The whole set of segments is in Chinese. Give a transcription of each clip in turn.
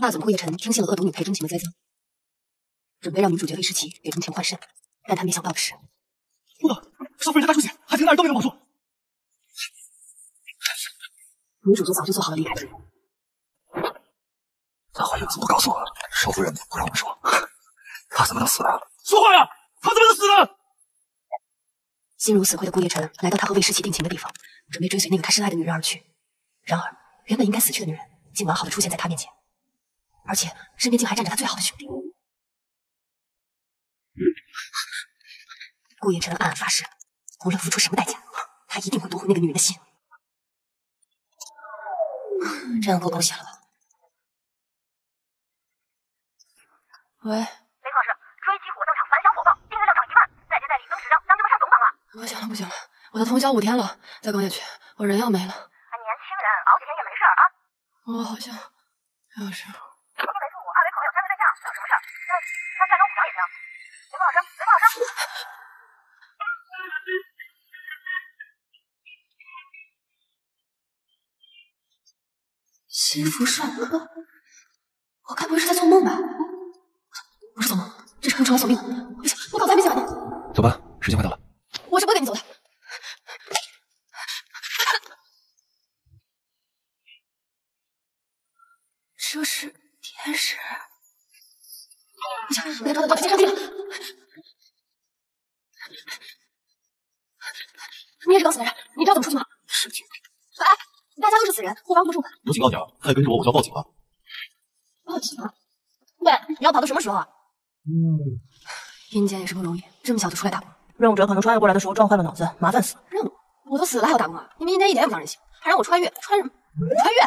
霸总顾夜晨听信了恶毒女裴钟情的栽赃，准备让女主角魏诗琪给钟情换肾，但他没想到的是，不懂，少夫人她大出血，还连大人都没能保住。女主角早就做好了离开的准备。那怀孕怎么不告诉我？少夫人不让我说，她怎么能死呢？说话呀！她怎么能死呢？心如死灰的顾夜晨来到他和魏诗琪定情的地方，准备追随那个他深爱的女人而去。然而，原本应该死去的女人，竟完好的出现在他面前。 而且身边竟还站着他最好的兄弟顾夜晨，暗暗发誓，无论付出什么代价，他一定会夺回那个女人的心。这样够狗血了吧？喂，没考试，追击火葬场反响火爆，订阅量涨1万，再接再厉增10张，让他们上总榜了。不行了，不行了，我都通宵5天了，再搞下去我人要没了。啊，年轻人熬几天也没事啊。我好像有事。 心浮帅哥，我该不会是在做梦吧？不是做梦，这是很重要的宿命。不行，我稿子还没写完呢。走吧，时间快到了。我是不会跟你走的。这是天使。不行，我该抓到他，天上地了。你也是搞死人，你知道怎么出去吗？是的。哎。 大家都是死人，互帮互助。我警告你啊，再跟着我，我就要报警了。报警？喂，你要跑到什么时候啊？嗯，阴间也是不容易，这么小就出来打工。任务者可能穿越过来的时候撞坏了脑子，麻烦死了。任务？我都死了还要打工啊？你们阴间一点也不让人性，还让我穿越，穿什么？穿越？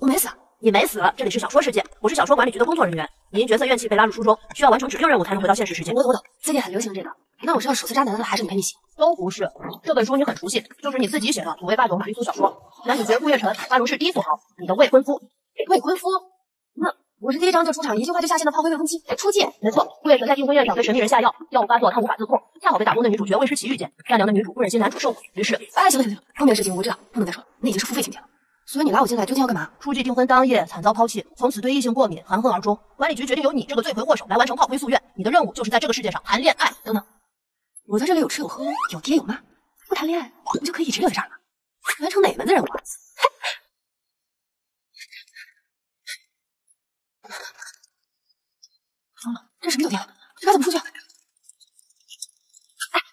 我没死，你没死。这里是小说世界，我是小说管理局的工作人员。你因角色怨气被拉入书中，需要完成指定任务才能回到现实世界。我懂。最近很流行这个。那我是要手撕渣男了，还是你陪你写？ 都不是，这本书你很熟悉，就是你自己写的《我为霸总买一组小说》，男主角顾夜晨，霸总是第一土豪，你的未婚夫。未婚夫？那我是第一章就出场，一句话就下线的炮灰未婚妻，出界。没错，顾夜晨在订婚宴上对神秘人下药，药物发作，他无法自控，恰好被打工的女主角魏诗琪遇见，善良的女主不忍心男主受苦，于是……哎，行了行了，后面的事情我知道，不能再说了，那已经是付费情节了。所以你拉我进来究竟要干嘛？初季订婚当夜惨遭抛弃，从此对异性过敏，含恨而终。管理局决定由你这个罪魁祸首来完成炮灰夙愿，你的任务就是在这个世界上谈恋爱。等等。 我在这里有吃有喝，有爹有妈，不谈恋爱我就可以一直留在这儿了。完成哪门子任务啊？疯了，这是什么酒店？这该怎么出去？哎，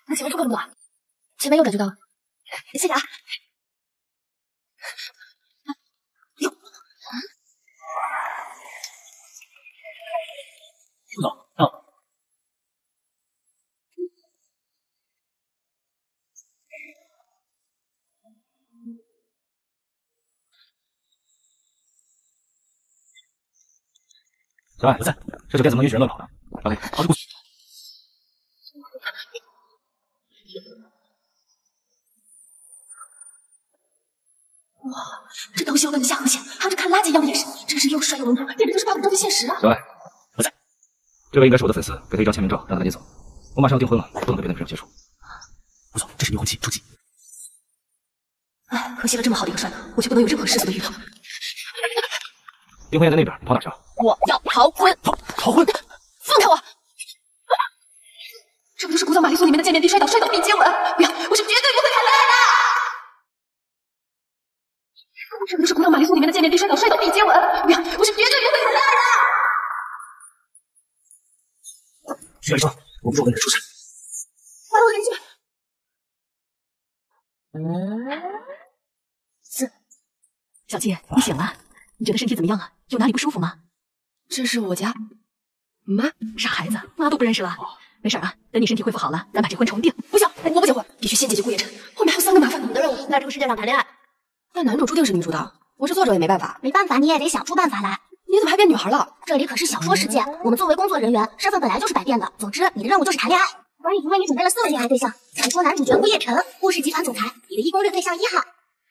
你喜欢出各种啊？前面右转就到了，谢谢啊。哟，副总到。 小爱不在，这酒店怎么能允许人乱跑呢 ？OK， 好久不去。哇，这倒修文的下颌线，还有这看垃圾一样的眼神，真是又帅又文雅，简直就是霸总照进现实啊！小爱不在，这位应该是我的粉丝，给他一张签名照，让他赶紧走。我马上要订婚了，不能跟别的女生接触。吴总，这是牛红旗，出击！哎，可惜了这么好的一个帅哥，我却不能有任何世俗的欲望。 订婚宴在那边，你跑哪去了？我要逃婚！逃婚！放开我！这不就是《古早玛丽苏》里面的见面必摔倒，摔倒必接吻？不要！我是绝对不会谈恋爱的！这不就是《古早玛丽苏》里面的见面必摔倒，摔倒必接吻？不要！我是绝对不会谈恋爱的！徐远川，我们是我们的出事。我跟你去。这小季，你醒了？ 你觉得身体怎么样啊？有哪里不舒服吗？这是我家妈，傻孩子，妈都不认识了。没事啊，等你身体恢复好了，咱把这婚重定。不行，我不结婚，必须先解决顾夜晨，后面还有3个麻烦呢。你的任务在这个世界上谈恋爱，但男主注定是女主的，我是作者也没办法。没办法，你也得想出办法来。你怎么还变女孩了？这里可是小说世界，我们作为工作人员，身份本来就是百变的。总之，你的任务就是谈恋爱。管理局为你准备了4位恋爱对象，传说男主角顾夜晨，顾氏集团总裁，你的一攻略对象1号。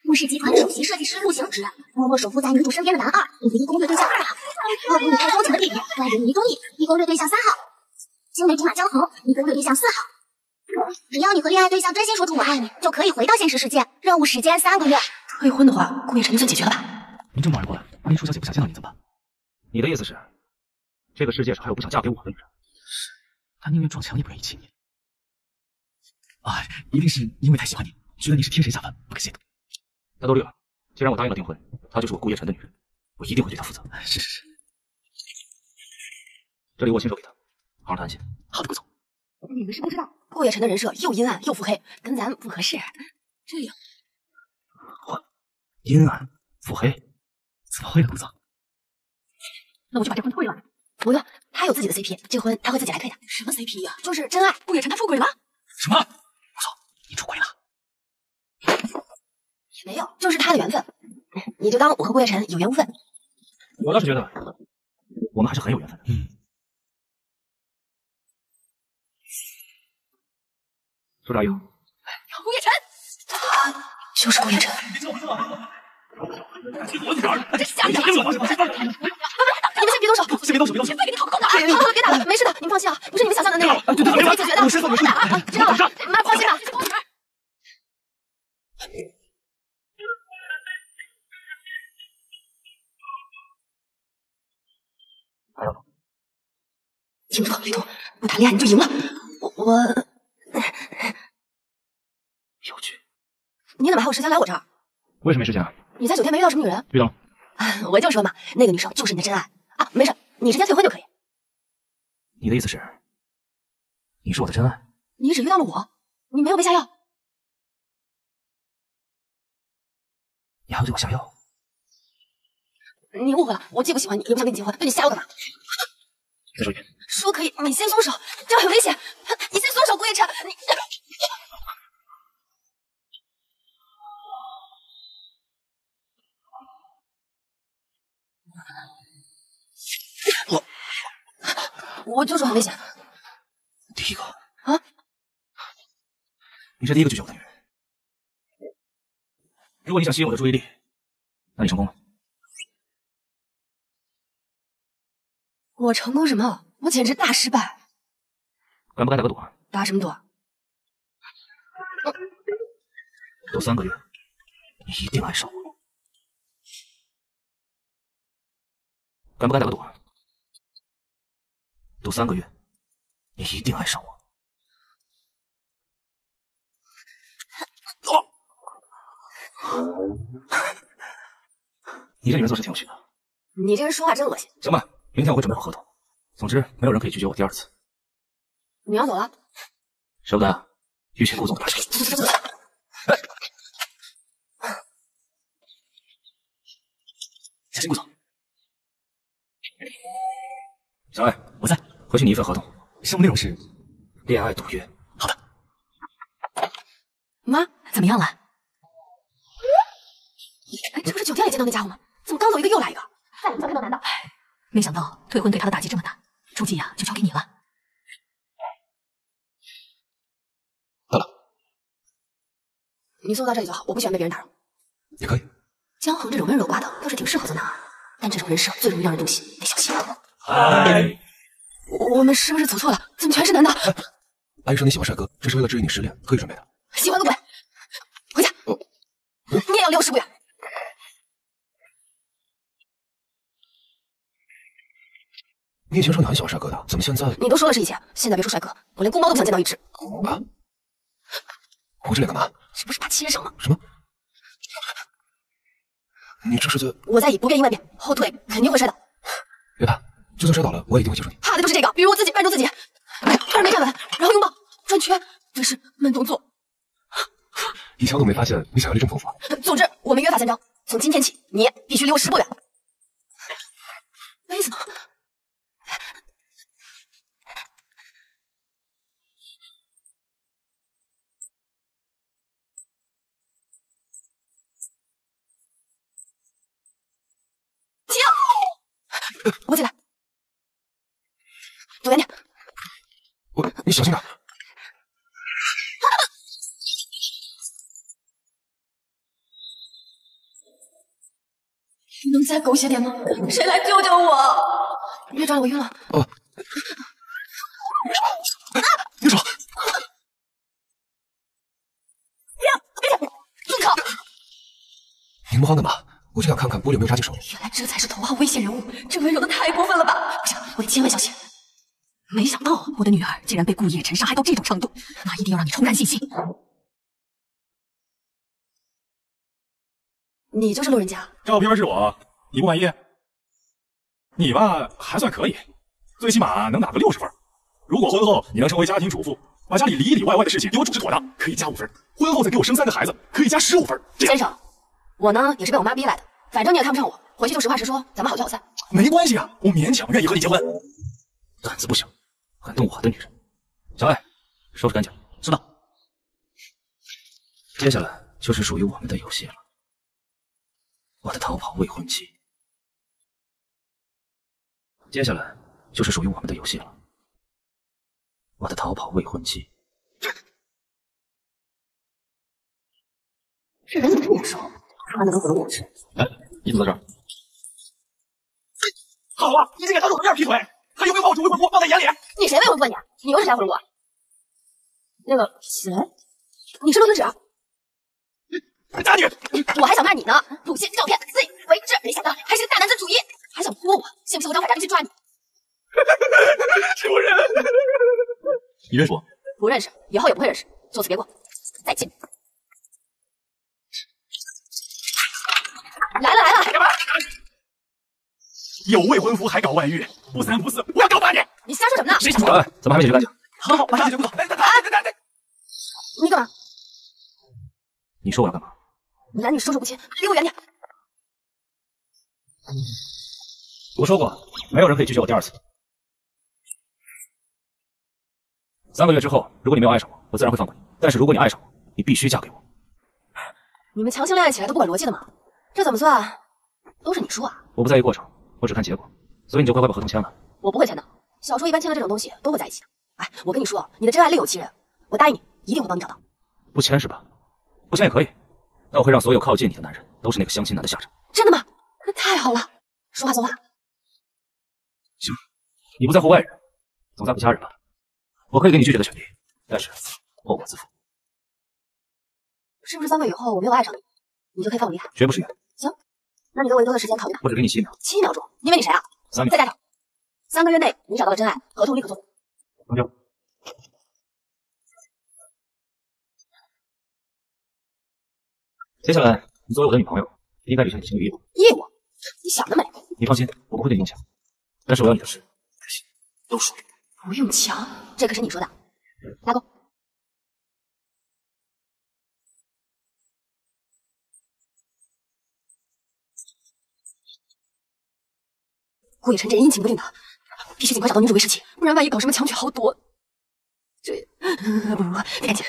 顾氏集团首席设计师陆行之，默默守护在女主身边的男2，你的一攻略对象2号；恶毒女太钟情的弟弟，乖人迷中意，一攻略对象3号；青梅竹马江红，一攻略对象4号。只要你和恋爱对象真心说出“我爱你”，就可以回到现实世界。任务时间3个月。退婚的话，顾夜晨就算解决了吧？您这么忙着过来，万一舒小姐不想见到你怎么办？你的意思是，这个世界上还有不想嫁给我的女人？她宁愿撞墙也不愿意娶你。啊，一定是因为太喜欢你，觉得你是天神下凡，不可亵渎。大多虑了，既然我答应了订婚，她就是我顾叶辰的女人，我一定会对她负责。是是是。这里我亲手给她，好好谈心。好的，顾总。你们是不知道，顾叶辰的人设又阴暗又腹黑，跟咱不合适。这样。 阴暗腹黑，怎么会呢？顾总，那我就把这婚退了。不用，他有自己的 CP， 这婚他会自己来退的。什么 CP 呀？就是真爱顾月辰他出轨了。什么？顾总，你出轨了？也没有，就是他的缘分。你就当我和顾月辰有缘无分。我倒是觉得，我们还是很有缘分的。嗯。苏大勇，顾月辰，他就是顾月辰。 这是假的！你们先别动手，先别动手，别动手！非给你捅个空的啊！别打了，没事的，你们放心啊，不是你们想象的那样，我会解决的。别打啊！知道了，妈放心吧。听错，雷东，不谈恋爱你就赢了。我有趣，你怎么还有时间来我这儿？ 为什么没时间啊？你在酒店没遇到什么女人？遇到了。我就说嘛，那个女生就是你的真爱啊！没事，你直接退婚就可以。你的意思是，你是我的真爱？你只遇到了我，你没有被下药。你还要对我下药？你误会了，我既不喜欢你，也不想跟你结婚，对你下药干嘛？再说一遍。说可以，你先松手，这很危险。你先松手，顾一晨，你。 我就说很危险。第一个啊，你是第一个拒绝我的女人。如果你想吸引我的注意力，那你成功了。我成功什么？我简直大失败。敢不敢打个赌啊？打什么赌？有3个月，你一定爱上我。敢不敢打个赌啊？ 赌3个月，你一定爱上我。你这女人做事挺有趣的。你这人说话真恶心。行吧，明天我会准备好合同。总之，没有人可以拒绝我第2次。你要走了？舍不得，欲擒故纵。小心顾总。小艾，我在。 回去你1份合同，项目内容是恋爱赌约。好的。妈，怎么样了？哎，这不是酒店里见到那家伙吗？怎么刚走一个又来一个？再也不想看到男的。哎，没想到退婚对他的打击这么大，出计呀就交给你了。到了。你送到这里就好，我不喜欢被别人打扰。也可以。江恒这种温柔寡的倒是挺适合做男二，但这种人设最容易让人动心，得小心。哎。 我们是不是走错了？怎么全是男的？阿姨说你喜欢帅哥，这是为了治愈你失恋特意准备的。喜欢个鬼！回家，你也要离我10步远。你以前说你很喜欢帅哥的，怎么现在？你都说了是以前，现在别说帅哥，我连公猫都不想见到1只。啊！捂着脸干嘛？这不是怕亲上吗？什么？你这是在……我在以不变应万变，后退肯定会摔倒。别怕。 就算摔倒了，我也一定会记住你。怕的就是这个，比如我自己绊住自己，突然没站稳，然后拥抱、转圈，对视、慢动作。以前我都没发现你想要这种功夫。总之，我们约法三章，从今天起，你必须离我10步远。杯子呢？停！我进来。 走远点，你小心点。你能再狗血点吗？谁来救救我？别抓了，我晕了。哦，你手，停！别停！住口！你摸干嘛？我正要看看玻璃有没有扎进手里。原来这才是童话危险人物，这温柔的太过分了吧！不行，我得千万小心。没想到我的女儿竟然被顾夜辰杀害到这种程度，那一定要让你重燃信心。你就是路人甲？照片是我，你不满意？你吧还算可以，最起码能打个60分。如果婚后你能成为家庭主妇，把家里里外的事情给我主持妥当，可以加5分；婚后再给我生3个孩子，可以加15分。先生，我呢也是被我妈逼来的，反正你也看不上我，回去就实话实说，咱们好聚好散。没关系啊，我勉强愿意和你结婚。胆子不小，敢动我的女人！小艾，收拾干净。知道。接下来就是属于我们的游戏了，我的逃跑未婚妻。接下来就是属于我们的游戏了，我的逃跑未婚妻。这人怎么这么眼熟？穿的跟葫芦似的。哎，你怎么在这儿？好啊，你竟敢当着我面劈腿！ 还有没有把我这未婚夫放在眼里？你谁未婚夫你？你又是谁未婚夫？那个谁，你是洛云芷？渣女！我还想骂你呢，鲁迅照片自以为是，没想到还是个大男子主义，还想拖我，信不信我找法扎克去抓你？主人，你认识我？不认识，以后也不会认识，就此别过，再见。来了！干嘛？ 有未婚夫还搞外遇，不三不四，我要告发你！你瞎说什么呢？谁瞎说？咱们还没解决干净。好，马上解决不走。哎！你干嘛？你说我要干嘛？男女授受不亲，离我远点。我说过，没有人可以拒绝我第2次。3个月之后，如果你没有爱上我，我自然会放过你；但是如果你爱上我，你必须嫁给我。你们强行恋爱起来都不管逻辑的吗？这怎么算啊？都是你说啊！我不在意过程。 我只看结果，所以你就乖乖把合同签了。我不会签的，小说一般签了这种东西都会在一起。哎，我跟你说，你的真爱另有其人，我答应你，一定会帮你找到。不签是吧？不签也可以，但我会让所有靠近你的男人都是那个相亲男的下场。真的吗？那太好了，说话算话。行，你不在乎外人，总在乎家人吧？我可以给你拒绝的权利，但是后果自负。是不是3个月以后我没有爱上你，你就可以放我离开？绝不是你。行。 那你给我1周的时间考虑吧。我只给你7秒。7秒钟？因为你谁啊？3秒。再加上3个月内你找到了真爱，合同立刻做。成交。接下来，你作为我的女朋友，一定该履行你的情侣义务。义务？你想得美！你放心，我不会对你用强，但是我要你的事，开心都说。不用强，这可是你说的。拉钩。 顾夜辰这人阴晴不定的，必须尽快找到女主为实情，不然万一搞什么强取豪夺，这不得赶紧。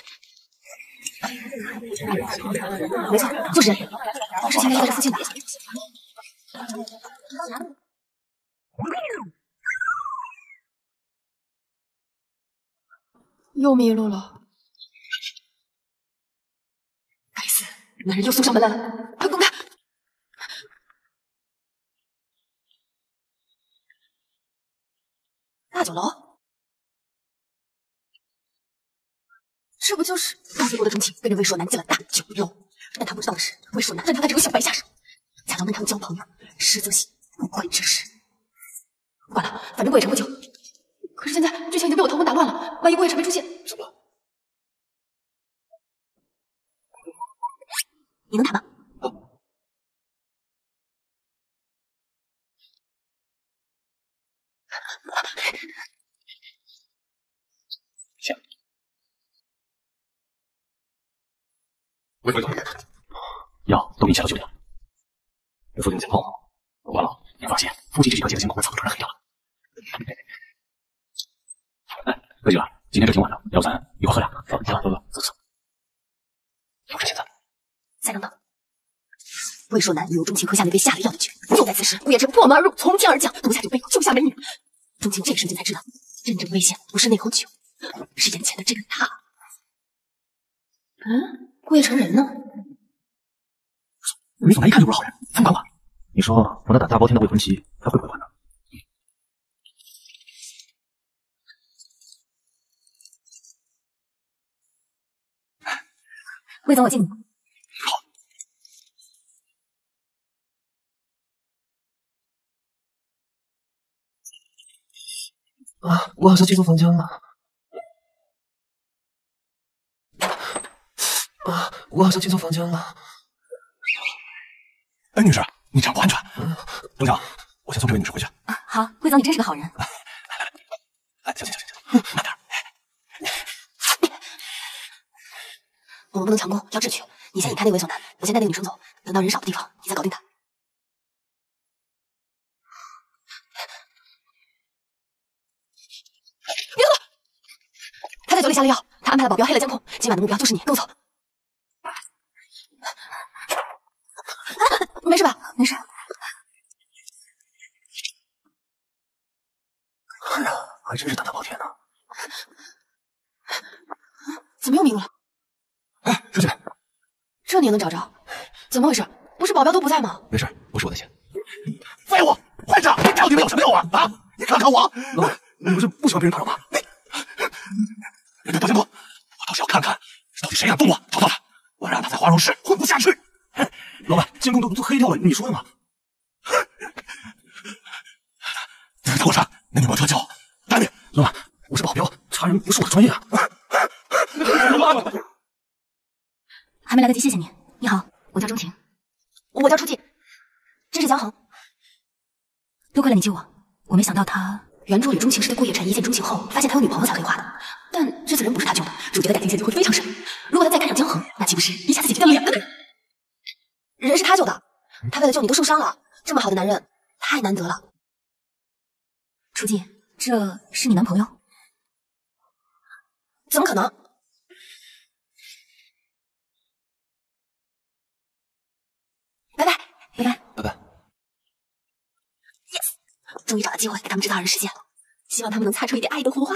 没错，就是这里。王世清就在这附近的。又迷路了。该死，男人又送上门来了！快滚开！ 大酒楼，这不就是当时我的钟情跟着魏硕南进了大酒楼？但他不知道的是，魏硕南对他的这个小白下手，假装跟他们交朋友，实则系不轨之事。不管了，反正顾夜辰会救。可是现在剧情已经被我头昏打乱了，万一顾夜辰没出现，什么？你能打吗？哦 行，我回头。药都给你下到9点。这附近情况，我完了，你放心，估计这几条街的情况会早就传染黑掉了。哎，可以了，今天这挺晚了，要不咱一会儿喝俩？走。不是现在，再等等。 魏硕南与有钟情喝下那杯下了药的酒，就在此时，顾夜辰破门而入，从天而降，夺下酒杯，救下美女。钟情这一瞬间才知道，真正危险不是那口酒，是眼前的这个他。嗯，顾夜辰人呢？魏总一看就不是好人，疯狂吧？你说我那胆大包天的未婚妻，他会不会还呢？魏总，我敬你。啊，我好像记错房间了。啊，我好像记错房间了。哎，女士，你这样不安全。等等，我先送这位女士回去。啊，好，桂总，你真是个好人。来，行，慢点。 我们不能强攻，要智取。你先引开那个猥琐男，我先带那个女生走。等到人少的地方，你再搞定他。别喝！他在嘴里下了药，他安排了保镖，黑了监控。今晚的目标就是你，跟我走。你没事吧？没事。哎呀，还真是胆大包天呢。怎么又迷路了？ 哎，师姐，这你也能找着？怎么回事？不是保镖都不在吗？没事，不是我的钱。废物，快点！你到底有什么用啊？啊！你看看我，老板，你不是不喜欢别人打扰吗？你大监控，我倒是要看看到底谁敢动我，找到他，我让他在华容市混不下去。老板，监控都黑掉了，你说嘛？他给我查，那你没有特效，赶紧！老板，我是保镖，查人不是我的专业啊。老板。 还没来得及谢谢你。你好，我叫钟婷，我叫初季，这是江恒。多亏了你救我，我没想到他原著里钟情是对顾夜晨一见钟情后，发现他有女朋友才黑化的。但这次人不是他救的，主角的感情陷阱会非常深。如果他再看上江恒，那岂不是一下子解决掉了两个人？人是他救的，他为了救你都受伤了，这么好的男人太难得了。初季，这是你男朋友？怎么可能？ 拜拜。Yes， 终于找到机会给他们制造人实现了，希望他们能擦出一点爱意的火花。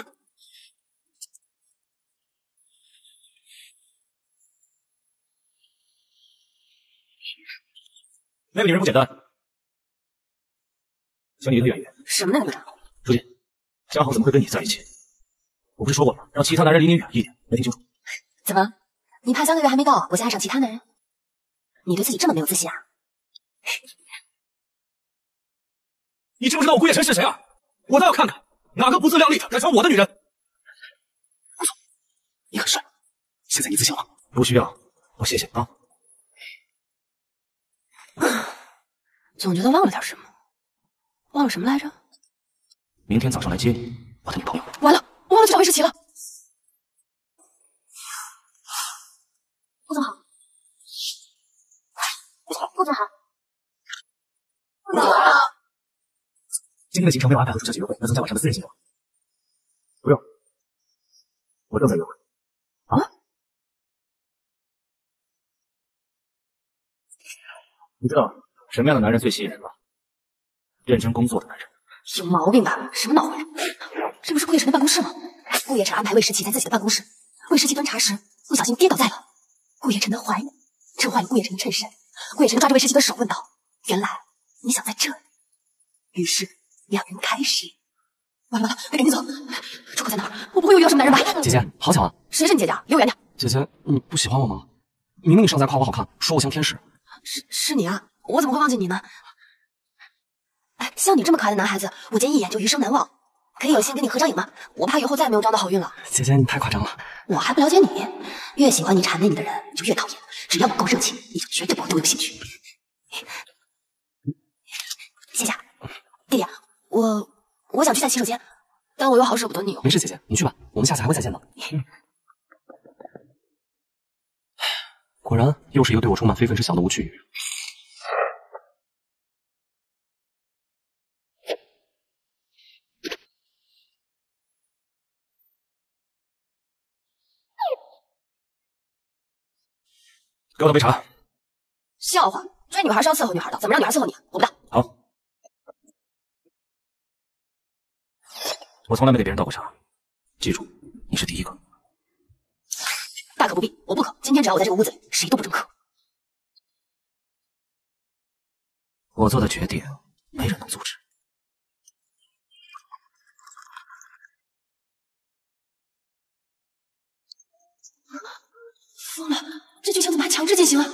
那个女人不简单，请你离她远一点。什么那个女人？书记，江恒怎么会跟你在一起？我不是说过吗？让其他男人离你远一点。没听清楚？怎么？你怕3个月还没到，我就爱上其他男人？你对自己这么没有自信啊？ 你知不知道我顾夜晨是谁啊？我倒要看看哪个不自量力的敢抢我的女人！顾总，你很帅，现在你自信了？不需要，我谢谢啊。总觉得忘了点什么，忘了什么来着？明天早上来接你，我的女朋友。完了，我忘了去找魏世奇了。顾总好，顾总好。 今天的行程没有安排和主角去约会，要增加晚上的私人行程。不用，我正在约会。啊？你知道什么样的男人最吸引人吗？认真工作的男人。有毛病吧？什么脑回路？这不是顾夜晨的办公室吗？顾夜晨安排魏时琪在自己的办公室，魏时琪端茶时不小心跌倒在了顾夜晨的怀里，正换了顾夜晨的衬衫。顾夜晨抓着魏时琪的手问道：“原来你想在这里？”于是。 两人开始，完了，得赶紧走！出口在哪儿？我不会又遇到什么男人吧？姐姐，好巧啊！谁是你姐姐？离我远点！姐姐，你不喜欢我吗？明明你上次还夸我好看，说我像天使。是你啊！我怎么会忘记你呢？哎，像你这么可爱的男孩子，我见一眼就余生难忘。可以有幸跟你合张影吗？我怕以后再也没有这样的好运了。姐姐，你太夸张了！我还不了解你，越喜欢你谄媚你的人，你就越讨厌。只要我够热情，你就绝对不会对我有兴趣。谢谢，弟弟。 我想去下洗手间，但我又好舍不得你哦。没事，姐姐，你去吧，我们下次还会再见的。果然，又是一个对我充满非分之想的无趣女人。给我倒杯茶。笑话，追女孩是要伺候女孩的，怎么让女孩伺候你？我不当。好。 我从来没给别人倒过茶，记住，你是第一个。大可不必，我不渴。今天只要我在这个屋子里，谁都不准渴。我做的决定，没人能阻止。疯了，这剧情怎么还强制进行啊？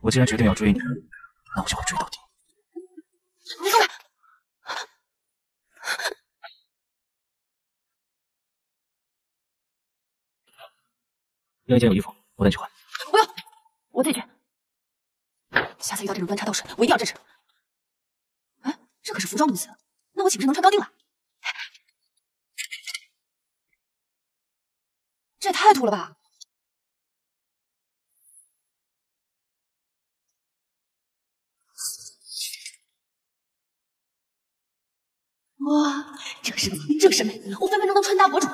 我既然决定要追你，那我就会追到底。 你另一间有衣服，我带你去换。不用，我退去。下次遇到这种端茶倒水，我一定要制止。哎，这可是服装公司，那我岂不是能穿高定了？这也太土了吧！ 哇，这个审美，这个审美，我分分钟能穿搭博主。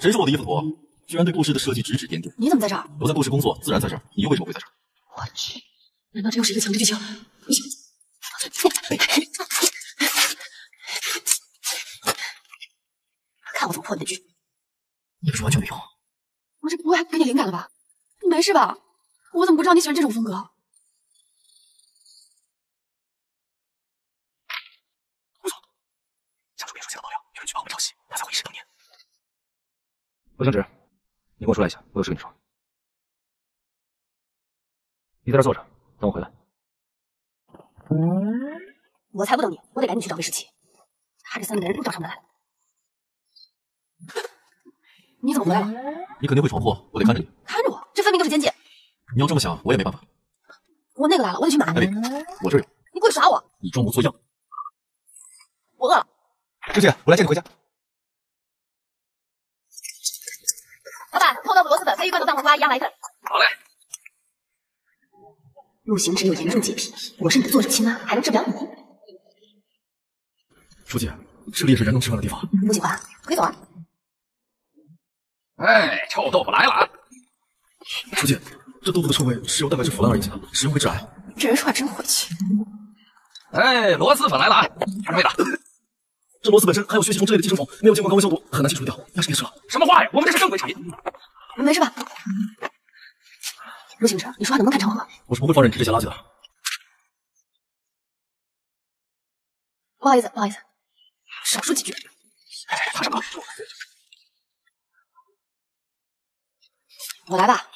谁说我的衣服土？居然对故事的设计指指点点。你怎么在这儿？我在故事工作，自然在这儿。你又为什么会在这儿？我去，难道这又是一个强制剧情？看我怎么破你的局！你可是完全没用。我这不会还给你灵感了吧？你没事吧？我怎么不知道你喜欢这种风格？ 他才会一视同仁。罗星驰，你跟我出来一下，我有事跟你说。你在这坐着，等我回来。我才不等你，我得赶紧去找魏时琪。他这三个人都找上门来了。你怎么回来了？你肯定会闯祸，我得看着你。看着我？这分明就是奸计。你要这么想，我也没办法。我那个来了，我得去买。哎，我这有。你故意耍我？你装模作样。我饿了。就这样，我来接你回家。 老板，臭豆腐、螺蛳粉、鲱鱼罐头、大黄瓜、鸭来一份。好嘞。陆行只有严重洁癖，我是你的作者亲妈，还能治不了你？书记，这里也是人能吃饭的地方。陆景华，可以走啊。哎，臭豆腐来了啊！书记，这豆腐的臭味是由蛋白质腐烂而引起的，食用会致癌。这人说话真晦气。哎，螺蛳粉来了啊！什么味道？这螺蛳本身含有血吸虫之类的寄生虫，没有经过高温消毒，很难清除掉。但是别吃了。什么话呀！我们这是正规产业。没事吧？陆行者，你说话能不能看场合？我是不会放任你吃这些垃圾的。不好意思，不好意思，少说几句。哎，怕什么？我来吧。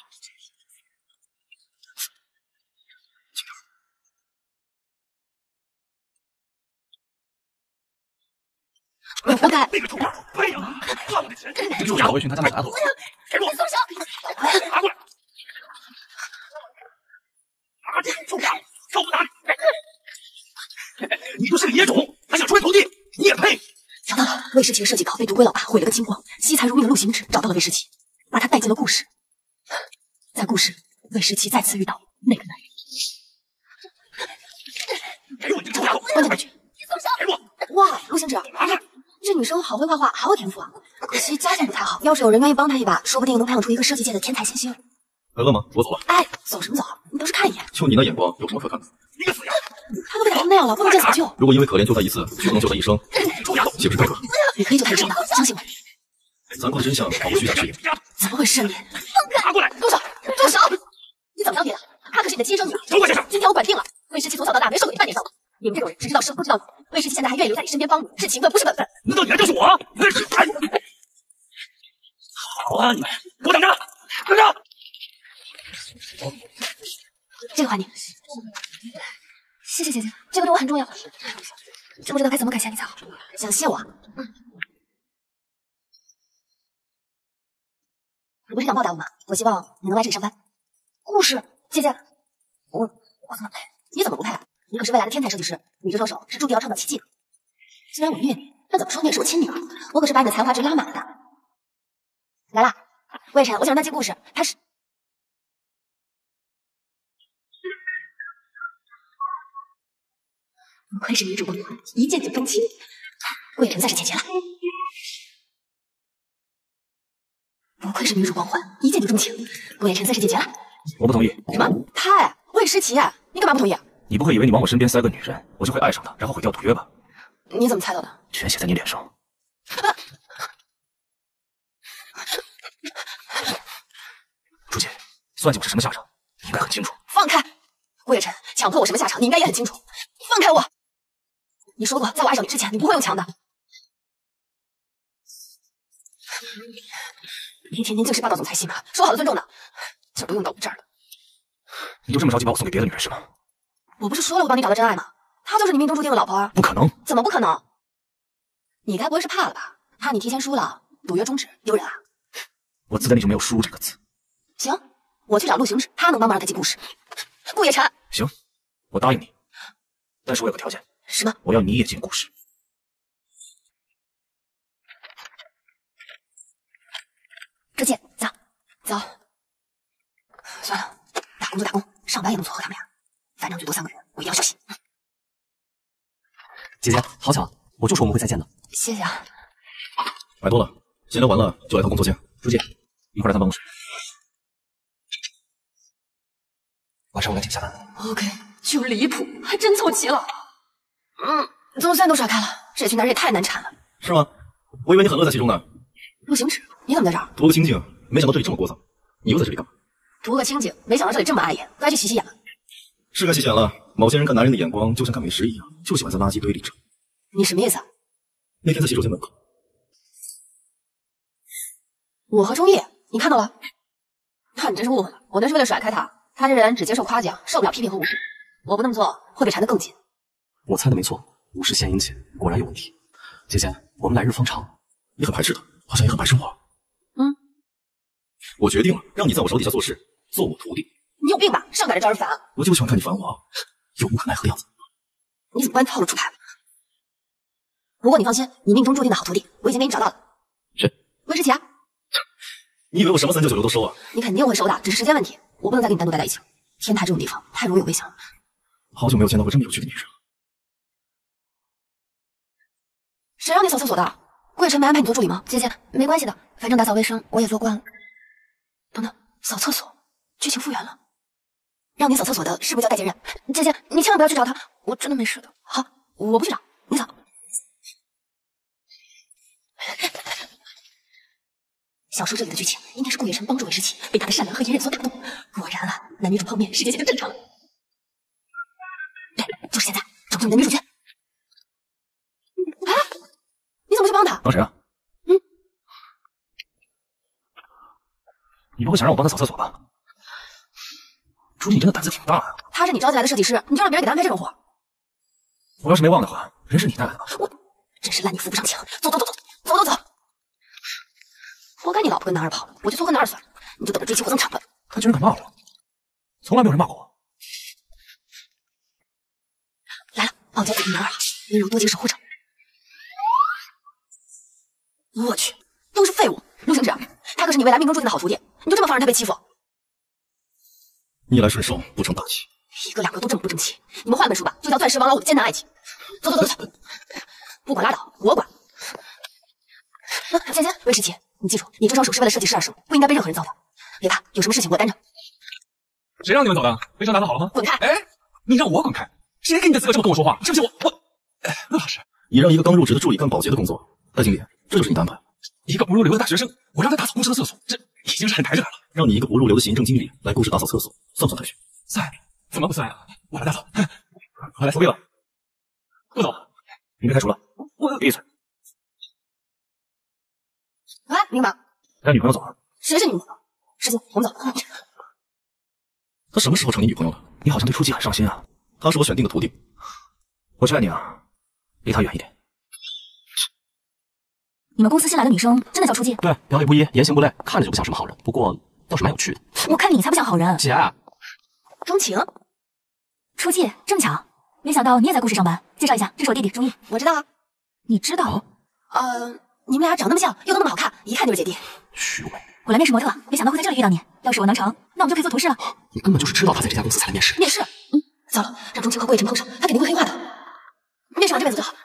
我敢！那个臭丫头，不要了，赚我的钱！这臭丫头，我去他家买饽饽。给我松手！拿过来！拿这臭丫头，臭不打你！你就是个野种，还想出人头地，你也配？想到了，魏时琪的设计稿被毒鬼老爸毁了个精光。惜财如命的陆行止找到了魏时琪，把他带进了故事。在故事，魏时琪再次遇到那个男人。给我这个臭丫头，关进来去！你松手！给我！ 哇，陆行止，这女生好会画画，好有天赋啊！可惜家境不太好，要是有人愿意帮她一把，说不定能培养出一个设计界的天才新星。还饿吗？我走了。哎，走什么走？你倒是看一眼。就你那眼光，有什么可看的？你个死丫头！她都被打成那样了，不能见死就。如果因为可怜救她一次，就能救她一生，臭丫头，岂不是该死？你可以救她一生的，相信我。残酷的真相仿佛虚假虚影。怎么会是你？放开！拿过来！住手！住手！你怎么当爹的？她可是你的亲生女儿。陈国先生，今天我管定了，魏时琪从小到大没受过你半点教导。 你们这种人只知道生不知道死，魏时琪现在还愿意留在你身边帮你，是情分不是本分。难道你还教训我？好啊，你们给我等着，等着！这个还你，谢谢姐姐，这个对我很重要，真不知道该怎么感谢你才好。想谢我？嗯。你不是想报答我吗？我希望你能来这里上班。故事，姐姐，我怎么配？你怎么不配啊？ 你可是未来的天才设计师，你这双手是注定要创造奇迹的。虽然我虐你，但怎么说你也是我亲女儿，我可是把你的才华值拉满了的。来啦，魏晨，我想让他接故事，他是。不愧是女主光环，一见就钟情。魏晨算是解决了。不愧是女主光环，一见就钟情。魏晨算是解决了。我不同意。什么？他哎，魏时琪哎，你干嘛不同意啊？ 你不会以为你往我身边塞个女人，我就会爱上她，然后毁掉赌约吧？你怎么猜到的？全写在你脸上。朱姐，算计我是什么下场，你应该很清楚。放开！顾月晨，强迫我什么下场，你应该也很清楚。放开我！你说过，在我爱上你之前，你不会用强的。你天天净是霸道总裁戏码，说好的尊重呢，这都用到我这儿了。你就这么着急把我送给别的女人是吗？ 我不是说了我帮你找到真爱吗？她就是你命中注定的老婆啊！不可能！怎么不可能？你该不会是怕了吧？怕你提前输了，赌约终止，丢人啊！我字典里就没有"输"这个字。行，我去找陆行止，他能帮忙让他进故事。顾夜茶，行，我答应你，但是我有个条件。什么？我要你也进故事。 这剑走走，算了，打工就打工，上班也能撮合他们俩，反正最多3个人，我一定要小心。姐姐，好巧啊，我就说我们会再见的。谢谢啊。买多了，闲聊完了就来套工作间。书记，一块来趟办公室。晚上我赶紧下班。OK， 就离谱，还真凑齐了。嗯，总算都耍开了，这群男人也太难缠了。是吗？我以为你很乐在其中呢。陆行止。 你怎么在这儿？图个清静，没想到这里这么聒噪。你又在这里干嘛？图个清静，没想到这里这么碍眼，该去洗洗眼了。是该洗洗眼了。某些人看男人的眼光就像看美食一样，就喜欢在垃圾堆里找。你什么意思啊？那天在洗手间门口，我和钟意，你看到了？那你真是误会了，我那是为了甩开他。他这人只接受夸奖，受不了批评和无视。我不那么做，会被缠得更紧。我猜的没错，无事献殷勤，果然有问题。姐姐，我们来日方长。你很排斥他，好像也很排斥我。 嗯，我决定了，让你在我手底下做事，做我徒弟。你有病吧？上赶着招人烦。我就喜欢看你烦我啊，又无可奈何的样子。你怎么不按套路出牌？不过你放心，你命中注定的好徒弟，我已经给你找到了。谁？温诗琪啊。你以为我什么3教9流都收啊？你肯定会收的，只是时间问题。我不能再跟你单独待在一起了。天台这种地方太容易有危险了。好久没有见到过这么有趣的女人了。谁让你扫厕所的？ 顾夜晨没安排你做助理吗？姐姐，没关系的，反正打扫卫生我也做惯了。等等，扫厕所，剧情复原了。让你扫厕所的是不是叫代洁人？姐姐，你千万不要去找他，我真的没事的。好，我不去找，你扫。小说这里的剧情应该是顾夜晨帮助韦诗琪，被她的善良和隐忍所打动。果然啊，男女主碰面，世界显得正常了。对，就是现在，找出你的女主角。 你怎么去帮他？帮谁啊？嗯，你不会想让我帮他扫厕所吧？朱莉，你真的胆子挺大啊！他是你招进来的设计师，你就让别人给他安排这种活？我要是没忘的话，人是你带来的吧？我真是烂泥扶不上墙！走！活该你老婆跟男二跑了，我就多跟男二算了，你就等着追妻火葬场吧！他居然敢骂我，从来没有人骂过我。来了，傲娇体贴男二，温柔多情守护者。 我去，都是废物！陆行止，他可是你未来命中注定的好徒弟，你就这么放任他被欺负？逆来顺受不成大器，1个2个都这么不争气，你们换本书吧，就叫《钻石王老五的艰难爱情》。走，不管拉倒，我管。姐姐，魏诗琪，你记住，你这双手是为了设计师而生，不应该被任何人糟蹋。别怕，有什么事情我担着。谁让你们走的？卫生打扫好了吗？滚开！哎，你让我滚开？谁给你的资格这么跟我说话？是不是我？哎，陆老师，你让一个刚入职的助理干保洁的工作，戴经理。 这就是你的安排，一个不入流的大学生，我让他打扫公司的厕所，这已经是很抬举来了。让你一个不入流的行政经理来公司打扫厕所，算不算抬举？算，怎么不算啊？我来打扫，我来投币了。顾总，你被开除了。我闭嘴。哎，明白。带女朋友走了。谁是女朋友？师姐，我们走。她什么时候成你女朋友了？你好像对初七很上心啊。她是我选定的徒弟，我劝你啊，离她远一点。 你们公司新来的女生真的叫初见？对，表里不一，言行不类，看着就不像什么好人，不过倒是蛮有趣的。我看你才不像好人，姐。钟情，初见这么巧，没想到你也在顾氏上班。介绍一下，这是我弟弟钟意。我知道啊，你知道？你们俩长那么像，又都那么好看，一看就是姐弟。虚伪。我来面试模特，没想到会在这里遇到你。要是我能成，那我们就可以做同事了。你根本就是知道他在这家公司才来面试。面试？嗯，糟了，让钟情和顾夜晨碰上，他肯定会黑化的。面试完这辈子最好了。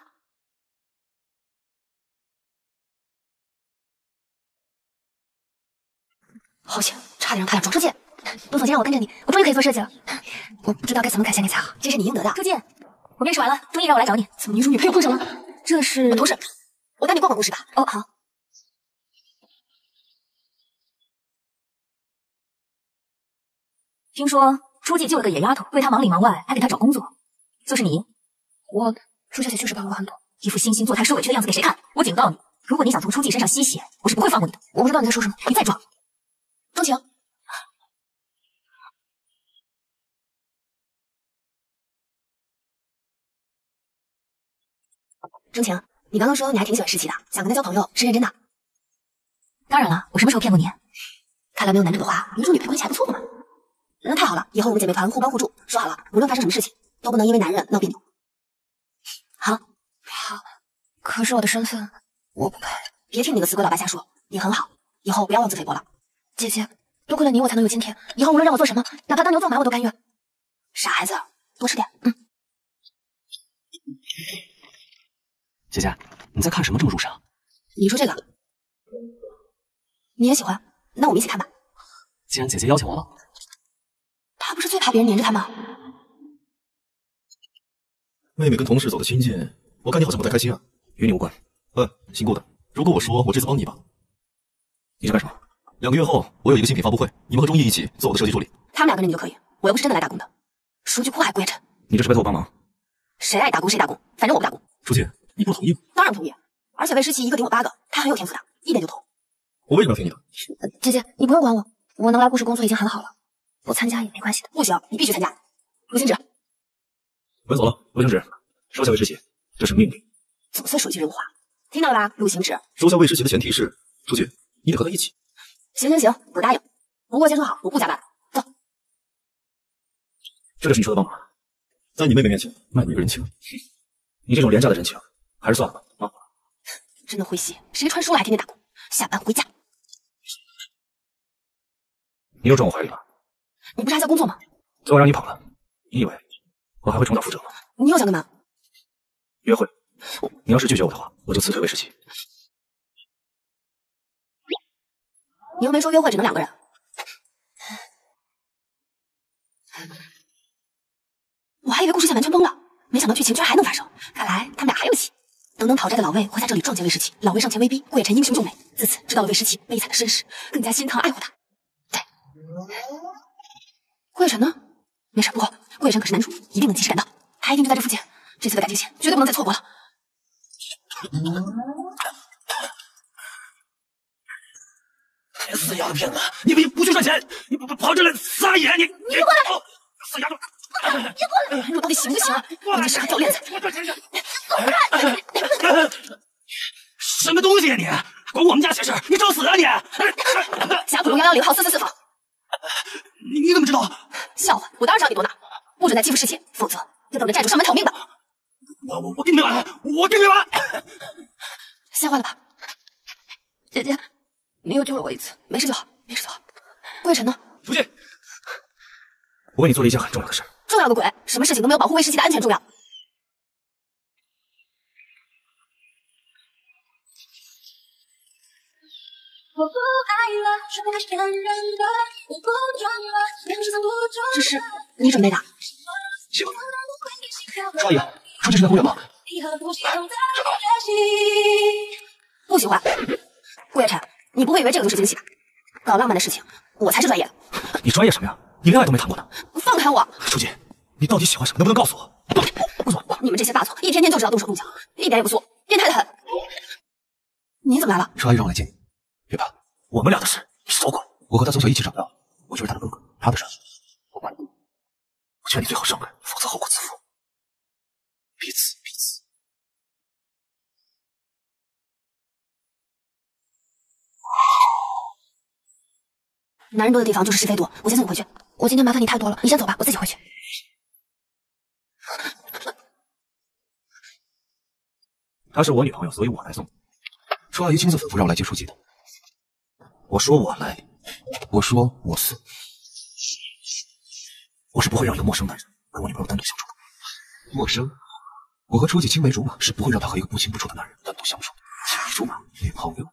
好险，差点让他俩撞。初见，陆总先让我跟着你，我终于可以做设计了。我不知道该怎么感谢你才好，这是你应得的。初见，我面试完了，终于让我来找你。怎么女主女朋友碰上了？这是我同事，我带你逛逛故事吧。哦，好。听说初见救了个野丫头，为她忙里忙外，还给她找工作，就是你。我初小姐确实帮了我很多，一副惺惺作态、受委屈的样子给谁看？我警告你，如果你想从初见身上吸血，我是不会放过你的。我不知道你在说什么，你再装。 钟情，钟情，你刚刚说你还挺喜欢诗琪的，想跟她交朋友，是认真的？当然了，我什么时候骗过你？看看来没有难整的话，民宿女陪关系还不错嘛。那太好了，以后我们姐妹团互帮互助。说好了，无论发生什么事情，都不能因为男人闹别扭。好，好。可是我的身份，我不配。别听你那个死鬼老白瞎说，你很好，以后不要妄自菲薄了。姐姐，多亏了你，我才能有今天。以后无论让我做什么，哪怕当牛做马，我都甘愿。傻孩子，多吃点。嗯。姐姐，你在看什么这么入神？你说这个，你也喜欢？那我们一起看吧。既然姐姐邀请我了，她不是最怕别人黏着她吗？妹妹跟同事走得亲近，我看你好像不太开心啊，与你无关。姓顾的，如果我说我这次帮你吧，你在干什么？2个月后我有一个新品发布会，你们和钟毅一起做我的设计助理。他们2个人你就可以，我又不是真的来打工的。说句话还不愿沉。你这是拜托我帮忙？谁爱打工谁打工，反正我不打工。初姐，你不同意吗？当然不同意，而且魏诗琪一个顶我8个，她很有天赋的，一点就通。我为什么要听你的？姐姐，你不用管我，我能来顾氏工作已经很好了，不参加也没关系的。不行，你必须参加。卫生纸，我走了。卫生纸，收下魏诗琪，这是命令。总算说一句人话，听到了吧？陆行止，收下魏诗琪的前提是，初姐，你得和她一起。行，我答应。不过先说好，我不加班。走。这就是你说的帮忙，在你妹妹面前卖女人情，你这种廉价的人情，还是算了吧。啊，真的灰心，谁穿书了还天天打工？下班回家，你又撞我怀里了。你不是还在工作吗？最后让你跑了，你以为我还会重蹈覆辙吗？你又想干嘛？约会。你要是拒绝我的话，我就辞退魏世奇。你又没说约会只能2个人。我还以为故事线完全崩了，没想到剧情居然还能发生。看来他们俩还有戏。等等讨债的老魏会在这里撞见魏诗琪，老魏上前威逼，顾衍辰英雄救美，自此知道了魏诗琪悲惨的身世，更加心疼爱护她。对，顾衍辰呢？没事，不过顾衍辰可是男主，一定能及时赶到，他一定就在这附近。这次的改进线绝对不能再错过了。你死丫头片子，你以为不去赚钱，你跑这来撒野，你过来！死丫头！别过来！你到底行不行啊？你这傻掉链子！什么东西啊你！管我们家闲事儿，你找死啊你！贾普龙110号444房。你怎么知道？笑话，我当然知道你躲哪，不准再欺负世界，否则就等着债主上门讨命吧。我跟你没完，我跟你没完！吓坏了吧？姐姐，你又救了我一次，没事就好，没事就好。顾衍辰呢？出去。我为你做了一件很重要的事。重要个鬼！什么事情都没有保护魏世奇的安全重要。我不爱了，是不是骗人的？我不装了，没有什么不装。这是你准备的？行。少爷，说这是在公园吗？不喜欢。顾衍辰，你不会以为这个就是惊喜吧？搞浪漫的事情，我才是专业的。你专业什么呀？你恋爱都没谈过呢！放开我！初姐，你到底喜欢什么？能不能告诉我？不说！你们这些大总一天天就知道动手动脚，一点也不素，变态的很。你怎么来了？少爷让我来接你。别怕，我们俩的事你少管。我和他从小一起长大，我就是他的哥哥，他的事我管。我劝你最好让开，否则后果自负。彼此。男人多的地方就是是非多，我先送你回去。我今天麻烦你太多了，你先走吧，我自己回去。她是我女朋友，所以我来送。说阿姨亲自吩咐让我来接书记的。我说我来，我说我送，我是不会让一个陌生男人跟我女朋友单独相处的。陌生？我和初姐青梅竹马，是不会让她和一个不清不楚的男人单独相处的。竹马女朋友。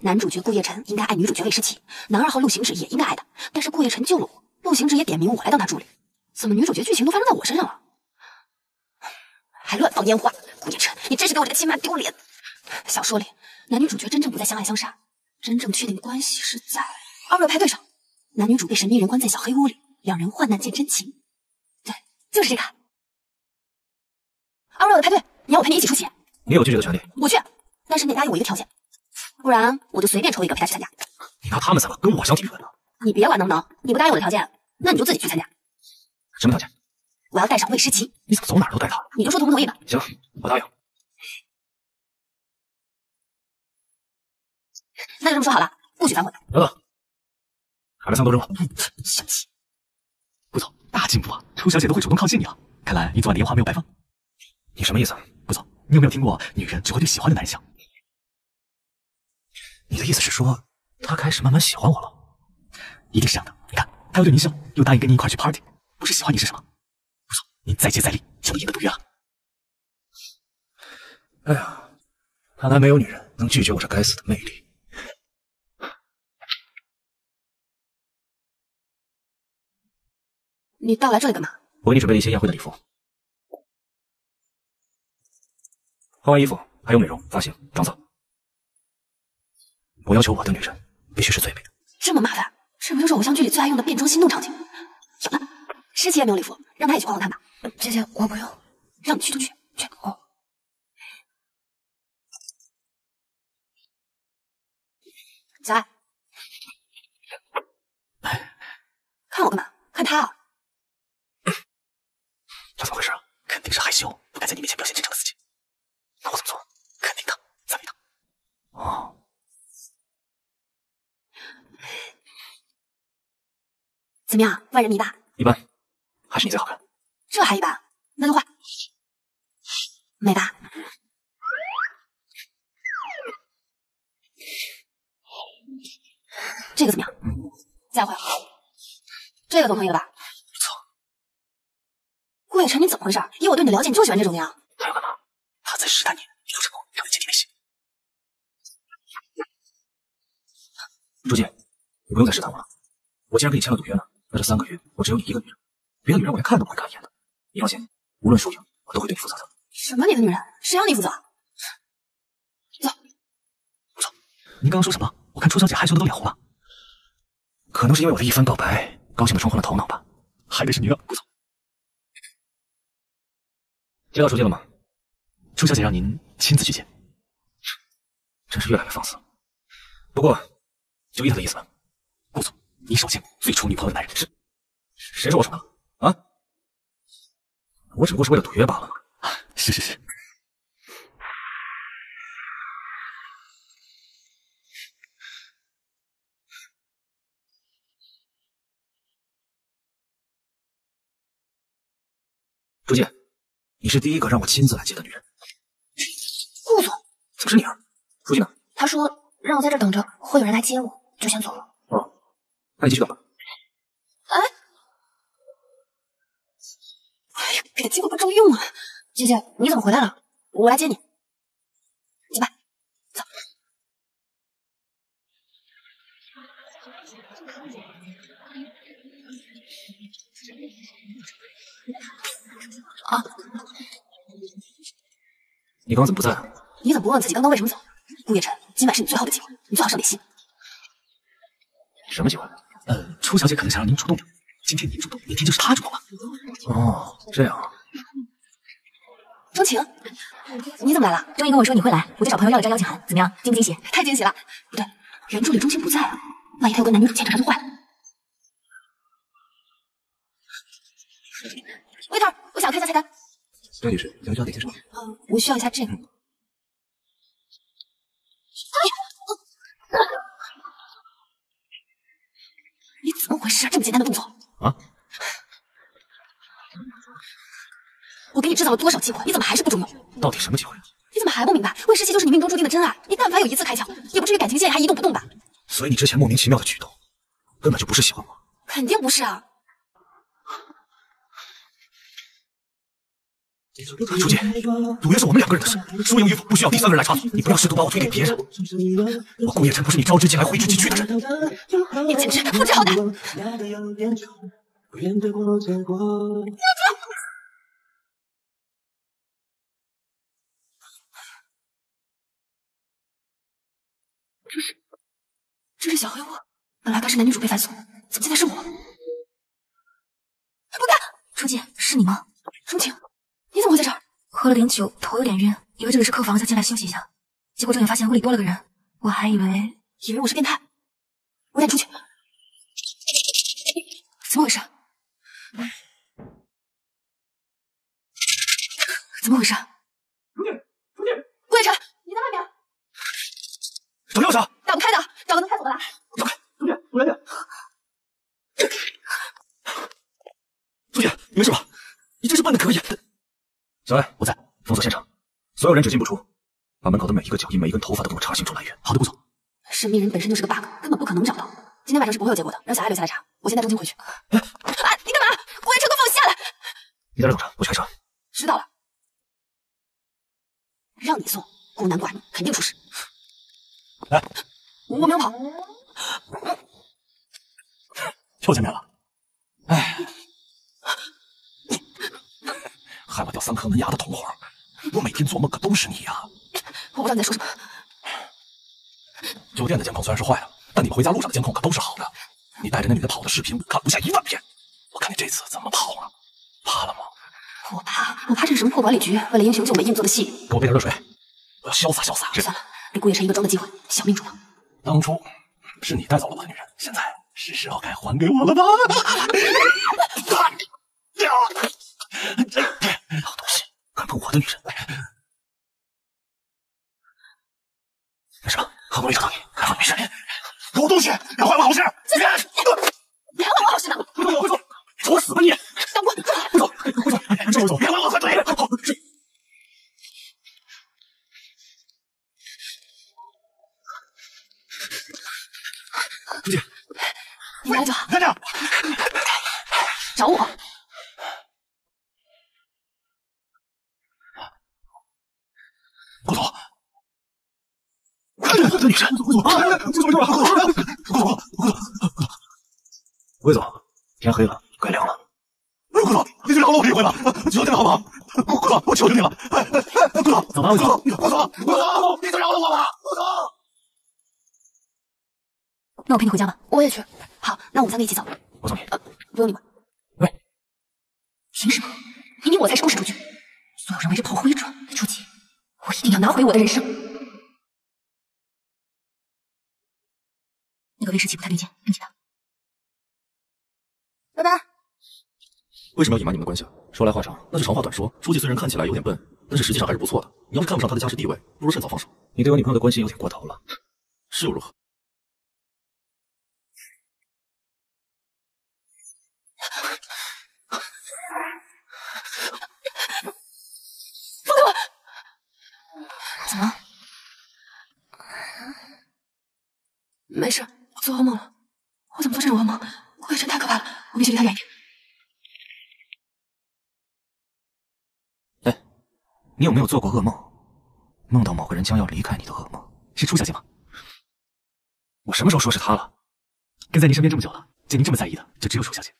男主角顾衍辰应该爱女主角魏诗琪，男2号陆行止也应该爱他，但是顾衍辰救了我，陆行止也点名我来当他助理，怎么女主角剧情都发生在我身上了？还乱放烟花，顾衍辰，你真是给我这个亲妈丢脸！小说里，男女主角真正不再相爱相杀，真正确定的关系是在2秒派对上，男女主被神秘人关在小黑屋里，2人患难见真情。对，就是这个。2秒的派对，你要我陪你一起出席？你有拒绝的权利。我去，但是你答应我一个条件。不然我就随便抽一个陪他去参加。你拿他们3个跟我相提并论呢？你别管能不能，你不答应我的条件，那你就自己去参加。什么条件？我要带上魏诗琪。你怎么走哪儿都带他？你就说同不同意吧。行，我答应。那就这么说好了，不许反悔。等等，卡梅桑都扔了，小气。顾总，大进步啊！楚小姐都会主动靠近你了，看来你昨晚的烟花没有白放。你什么意思？顾总，你有没有听过女人只会对喜欢的男人笑？你的意思是说，她开始慢慢喜欢我了？一定是这样的。你看，她又对你笑，又答应跟你一块去 party， 不是喜欢你是什么？顾总，你再接再厉，什么赢得不约啊？哎呀。 看来没有女人能拒绝我这该死的魅力。你到来这里干嘛？我给你准备了一些宴会的礼服。换完衣服，还有美容、发型、妆造。我要求我的女人必须是最美的。这么麻烦，这不就是偶像剧里最爱用的变装心动场景？有了，诗琪也没有礼服，让她也去逛逛看吧。姐姐，我不用，让你去就去，去。哦。 小爱，看我干嘛？看他啊！这怎么回事啊？肯定是害羞，不敢在你面前表现真正的自己。那我怎么做？肯定他，赞美他。哦。怎么样？万人迷吧？一般，还是你最好看。这还一般？那就换。美吧？ 这个怎么样？嗯，再换。这个总同意了吧？不错。顾夜辰，你怎么回事？以我对你的了解，你就喜欢这种的呀？他要干嘛？他在试探你，你不成功，让你坚定内心。朱姐，你不用再试探我了。我既然跟你签了赌约了，那这3个月我只有你一个女人，别的女人我连看都不会看一眼的。你放心，无论输赢，我都会对你负责的。什么？你的女人？谁让你负责？走，走。您刚刚说什么？我看朱小姐害羞的都脸红了。 可能是因为我的一番告白，高兴的冲昏了头脑吧，还得是您啊，顾总。接到书信了吗？楚小姐让您亲自去见，真是越来越放肆。不过，就依她的意思吧。顾总，你手贱最宠女朋友的男人是？谁说我宠她啊？我只不过是为了赌约罢了。是是是。朱姐，你是第一个让我亲自来接的女人。顾总，怎么是你啊？书记呢？他说让我在这等着，会有人来接我，就先走了。哦，那你继续等吧。哎，哎呀，给的机会不够用啊！姐姐，你怎么回来了？我来接你。走吧，走。啊！你刚刚怎么不在啊？你怎么不问问自己刚刚为什么走？顾夜辰，今晚是你最后的机会，你最好上点心。什么机会？楚小姐可能想让您主动点，今天你主动，明天就是她主动了。哦，这样啊。钟情，你怎么来了？终于跟我说你会来，我就找朋友要了张邀请函，怎么样？惊不惊喜？太惊喜了！不对，原著里钟情不在啊，万一他又跟男女主牵扯上就坏了。 waiter， 我想看一下菜单。张女士，想要哪些什么？我需要一下这个。你怎么回事？这么简单的动作啊！我给你制造了多少机会，你怎么还是不中用？到底什么机会？你怎么还不明白？魏诗琪就是你命中注定的真爱，你但凡有一次开窍，也不至于感情线还一动不动吧？所以你之前莫名其妙的举动，根本就不是喜欢我。肯定不是啊！ 楚姐，赌约是我们2个人的事，输赢与否不需要第3个人来插手。你不要试图把我推给别人，我顾夜辰不是你招之即来挥之即去的人。你简直不知好歹！这是小黑屋，本来该是男女主被反锁，怎么现在是我？不敢！楚姐，是你吗？钟情。 你怎么会在这儿？喝了点酒，头有点晕，以为这里是客房，想进来休息一下。结果睁眼发现屋里多了个人，我还以为我是变态。我得出去。怎么回事？怎么回事？楚姐，顾夜辰，你在外面？找钥匙？打不开的。小艾，我在封锁现场，所有人只进不出，把门口的每一个脚印、每一根头发都给我查清楚来源。好的，顾总。神秘人本身就是个 bug， 根本不可能找到。今天晚上是不会有结果的，让小艾留下来查。我现在东京回去。哎，啊，你干嘛？我连车都放下来。你在这等着，我去开车。知道了。让你送，孤男寡女肯定出事。来，我没有跑。又见面了。哎。 害我掉三颗门牙的同伙，我每天做梦可都是你呀！我不知道你在说什么。酒店的监控虽然是坏了，但你们回家路上的监控可都是好的。你带着那女的跑的视频，我看不下1万遍。我看你这次怎么跑了？怕了吗？我怕这是什么破管理局为了英雄救美硬做的戏。给我备点热水，我要潇洒潇洒。算了，给顾夜晨一个装的机会，小命重要。当初是你带走了我的女人，现在是时候该还给我了吧？老东西，敢碰我的女人！没事吧？好不容易找到你，还好没事。狗东西，敢坏我好事！你还坏我好事呢！快走，找我死吧你！等我，快走，快走，这么走，别坏我好嘴！好，是。书记，你来就好。站长，找我。 顾总，我的女神，顾总，魏总，天黑了，该凉了。顾总，你就饶了我这一回吧，求求你了，好不好？顾总，我求求你了，顾总，走吧，魏总，顾总，你就饶了我吧，顾总。那我陪你回家吧，我也去。好，那我们三个一起走。我送你，不用你管。喂，凭什么？明明我才是故事主角，所有人围着炮灰转，出奇。 我一定要拿回我的人生。那个威士忌不太对劲，跟着他。拜拜。为什么要隐瞒你们的关系？说来话长，那就长话短说。书记虽然看起来有点笨，但是实际上还是不错的。你要是看不上他的家世地位，不如趁早放手。你对我女朋友的关心有点过头了，是又如何？放开我！ 怎么？没事，我做噩梦了。我怎么做这种噩梦？顾夜晨太可怕了，我必须离他远一点。哎，你有没有做过噩梦？梦到某个人将要离开你的噩梦？是初小姐吗？我什么时候说是她了？跟在您身边这么久了，见您这么在意的，就只有初小姐。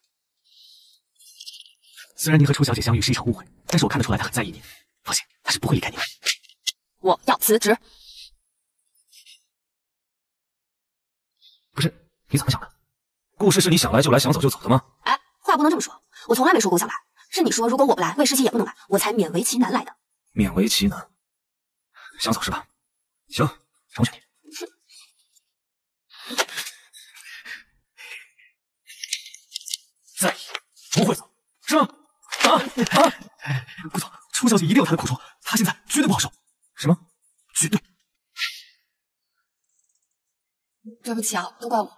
虽然您和初小姐相遇是一场误会，但是我看得出来她很在意您。放心，她是不会离开您的。 我要辞职。不是，你怎么想的？故事是你想来就来，想走就走的吗？哎，话不能这么说，我从来没说过我想来，是你说如果我不来，魏诗琪也不能来，我才勉为其难来的。勉为其难，想走是吧？行，成全你。在意不会走，是吗？啊！顾总，初小姐一定有她的苦衷，她现在绝对不好受。 什么？绝对！对不起啊，都怪我，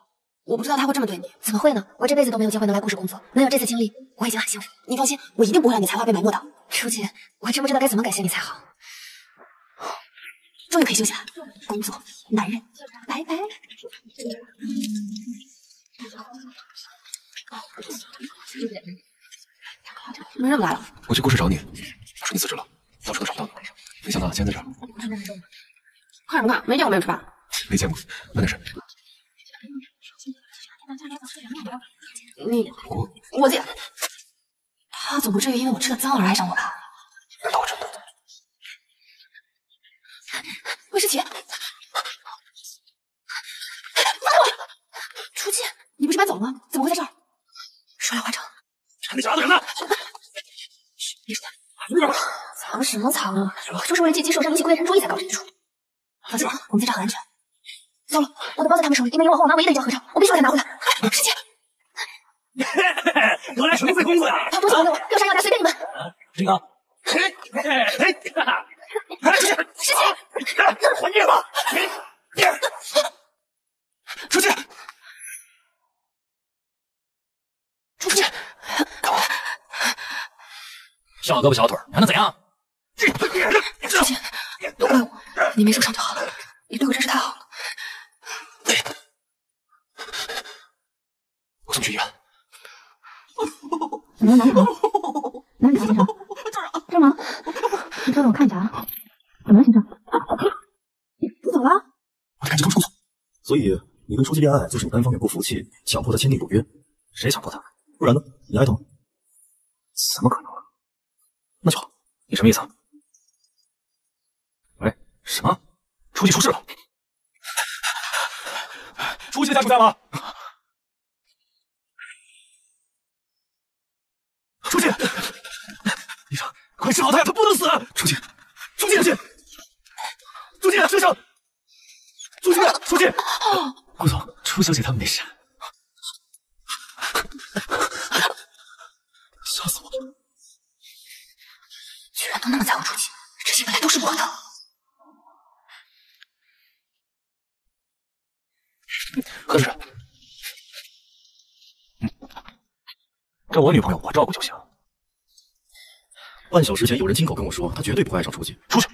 我不知道他会这么对你。怎么会呢？我这辈子都没有机会能来顾氏工作，能有这次经历，我已经很幸福。你放心，我一定不会让你才华被埋没的。书记，我还真不知道该怎么感谢你才好。终于可以休息了，工作，男人，拜拜。没人来了，我去顾氏找你。我说你辞职了，到处都找不到你。 没想到今天在这儿，看什么看？没见过没有吃饭，没见过，那点事。你我姐，她总不至于因为我吃的脏而爱上我吧？难道我真的？魏世奇，放开我！书记，你不是搬走了吗？怎么会在这儿？说来话长。还没找到人呢。别说话。 藏什么藏啊！我就是为了借机受伤引起顾夜晨注意才搞这一出。放心，我们在这很安全。糟了，我的包在他们手里，里面有我和我妈唯一的一张合照，我必须把它拿回来。师姐，原来是你这公子呀！不错，给我啥要拿随便你们。这个，师姐，还你吧！出去，出去！小胳膊小腿，还能怎样？师姐，不怪我，你没受伤就好了。你对我真是太好了。我送你去医院。怎么了，男主？哪里，邢厂？站长，你稍等我看一下啊。怎么了，邢厂？你怎么了？我得赶紧告诉处。所以你跟书记恋爱，就是你单方面不服气，强迫他签订赌约。谁强迫他？不然呢？你挨打吗？怎么可能啊？那就好。你什么意思啊？ 喂，什么？书记出事了！书记的家属在吗？书记，医生，快治好他呀！他不能死！书记，书记，书记，医生，书记，书记，顾总，楚小姐他们没事，吓死我了！居然都那么在乎书记，这些本来都是我的。 喝水。这我女朋友，我照顾就行。半小时前有人亲口跟我说，她绝对不会爱上书记。出去！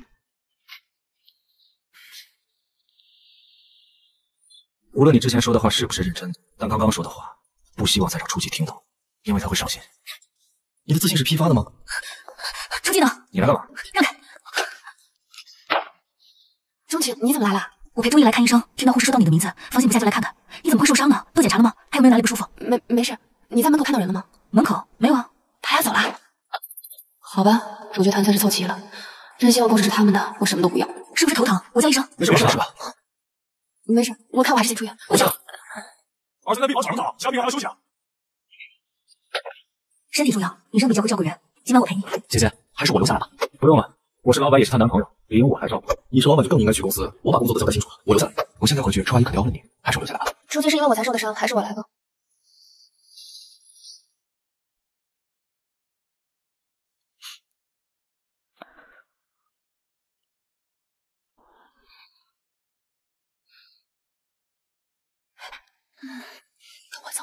无论你之前说的话是不是认真，但刚刚说的话，不希望再让书记听到，因为他会伤心。你的自信是批发的吗？书记呢？你来干嘛？让开！钟情，你怎么来了？ 我陪中医来看医生，听到护士说到你的名字，放心不下就来看看。你怎么会受伤呢？做检查了吗？还有没有哪里不舒服？没事。你在门口看到人了吗？门口没有啊，他俩走了。好吧，主角团算是凑齐了。真希望公司是他们的，我什么都不要。是不是头疼？我叫医生。没事是吧？没事，我看我还是先出院。不行，而且在病房找人打，其他病人还要休息啊。身体重要，医生比较会照顾人。今晚我陪你。姐姐，还是我留下来吧。不用了。 我是老板，也是她男朋友，理应我来照顾。你是老板就更应该去公司，我把工作都交代清楚了。我留下来，我现在回去，周阿姨肯定要问你，还是我留下来吧。出去是因为我才受的伤，还是我来吧。跟我走，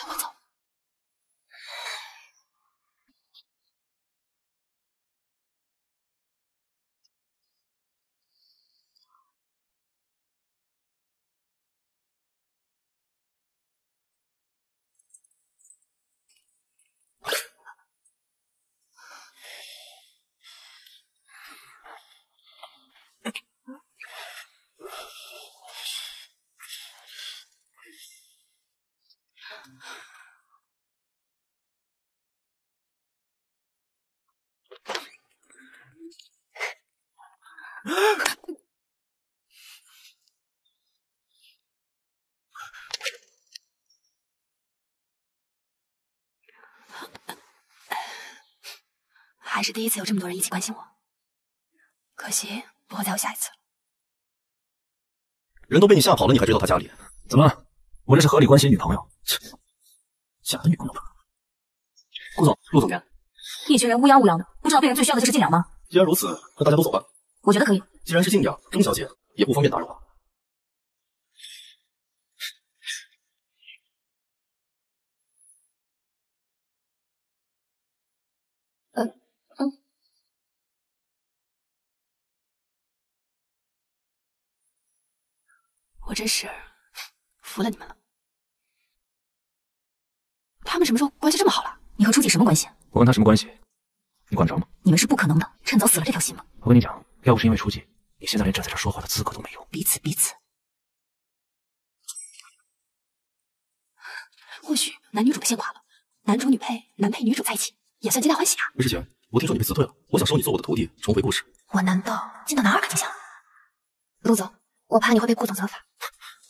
跟我走。 还是第一次有这么多人一起关心我，可惜不会再有下一次了。人都被你吓跑了，你还追到他家里？怎么了？我这是合理关心女朋友，假的女朋友吧？顾总，陆总监，一群人乌泱乌泱的，不知道病人最需要的就是静养吗？既然如此，那大家都走吧。我觉得可以。既然是静养，钟小姐也不方便打扰啊。 我真是服了你们了。他们什么时候关系这么好了？你和书记什么关系？我跟他什么关系？你管得着吗？你们是不可能的，趁早死了这条心吧。我跟你讲，要不是因为书记，你现在连站在这说话的资格都没有。彼此。或许男女主的线垮了，男主女配，男配女主在一起也算皆大欢喜啊。魏师姐，我听说你被辞退了，我想收你做我的徒弟，重回故事。我难道进到男二感情下？陆总。 我怕你会被顾总责罚，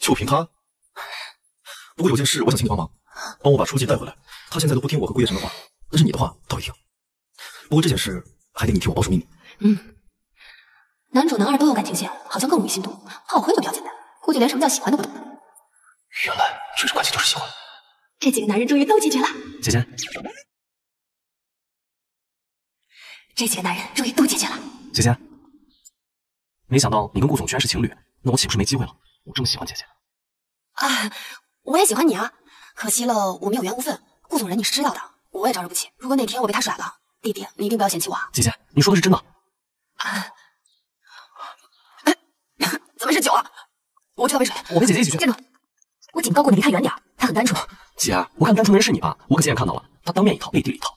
就凭他。不过有件事，我想请你帮忙，帮我把书记带回来。他现在都不听我和顾叶晨的话，但是你的话他会听。不过这件事还得你替我保守秘密。嗯，男主男二都有感情线，好像更容易心动。炮灰就比较简单，估计连什么叫喜欢都不懂。原来追逐关系就是喜欢。这几个男人终于都解决了。姐姐，这几个男人终于都解决了。姐姐，没想到你跟顾总居然是情侣。 那我岂不是没机会了？我这么喜欢姐姐啊，我也喜欢你啊，可惜了，我们有缘无分。顾总人你是知道的，我也招惹不起。如果哪天我被他甩了，弟弟，你一定不要嫌弃我。姐姐，你说的是真的？啊，怎么是酒啊？我去倒杯水。我陪姐姐一起去。站住！我警告过你离他远点，他很单纯。姐，我看单纯的人是你吧？我可亲眼看到了，他当面一套，背地里一套。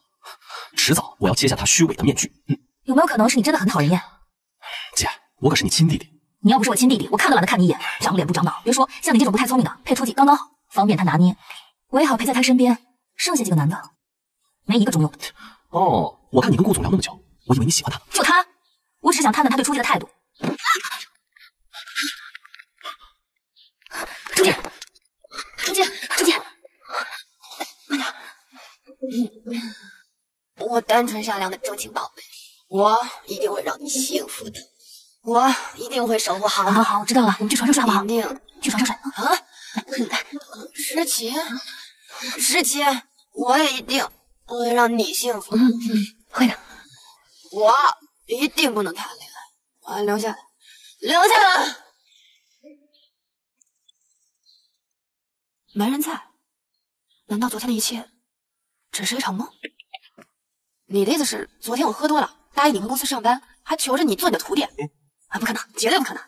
迟早我要揭下他虚伪的面具。嗯，有没有可能是你真的很讨人厌？姐，我可是你亲弟弟。你要不是我亲弟弟，我看都懒得看你一眼。长脸不长脑，别说像你这种不太聪明的，配出去刚刚好，方便他拿捏。我也好陪在他身边。剩下几个男的，没一个中用。哦，我看你跟顾总聊那么久，我以为你喜欢他呢。就他，我只是想探探他对出去的态度。出去！出去！出去！慢点！我单纯善良的钟情宝贝，我一定会让你幸福的，我一定会守护好你。好，好，我知道了，我们去床上睡好不好？一定去床上睡啊！诗琪，诗琪，我也一定会让你幸福。嗯嗯，会的，我一定不能谈恋爱，我留下来，留下来。没人在，难道昨天的一切只是一场梦？你的意思是，昨天我喝多了，答应你回公司上班，还求着你做你的徒弟？啊，不可能，绝对不可能！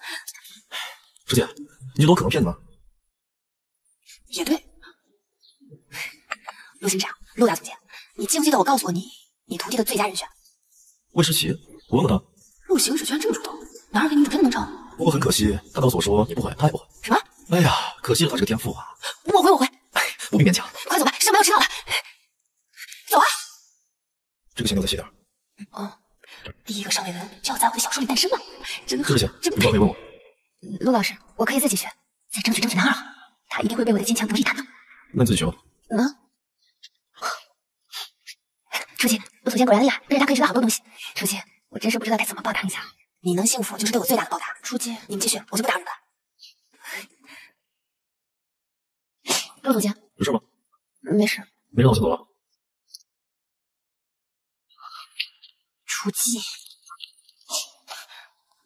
朱姐，你觉得我可能骗你吗？也对，陆行长，陆大总监，你记不记得我告诉过你，你徒弟的最佳人选？魏诗琪，我问过他。陆行止居然这么主动，男二跟女主真的能成？不过很可惜，他告诉我说你不会，他也不会。什么？哎呀，可惜了他这个天赋啊！我会，不必勉强。快走吧，上班要迟到了。走啊！这个线给我再细点。哦，第一个上位文就要在我的小说里诞生了，真好。这行，你不要没问我。陆老师，我可以自己学，再争取男二号。他一定会被我的坚强独立打动。那你自己学吧。嗯。初七，我祖先果然厉害，跟着他可以学到好多东西。初七，我真是不知道该怎么报答你一下。你能幸福就是对我最大的报答。初七，你们继续，我就不打扰你了。陆总监，有事吗？没事。没事，我先走了。初七，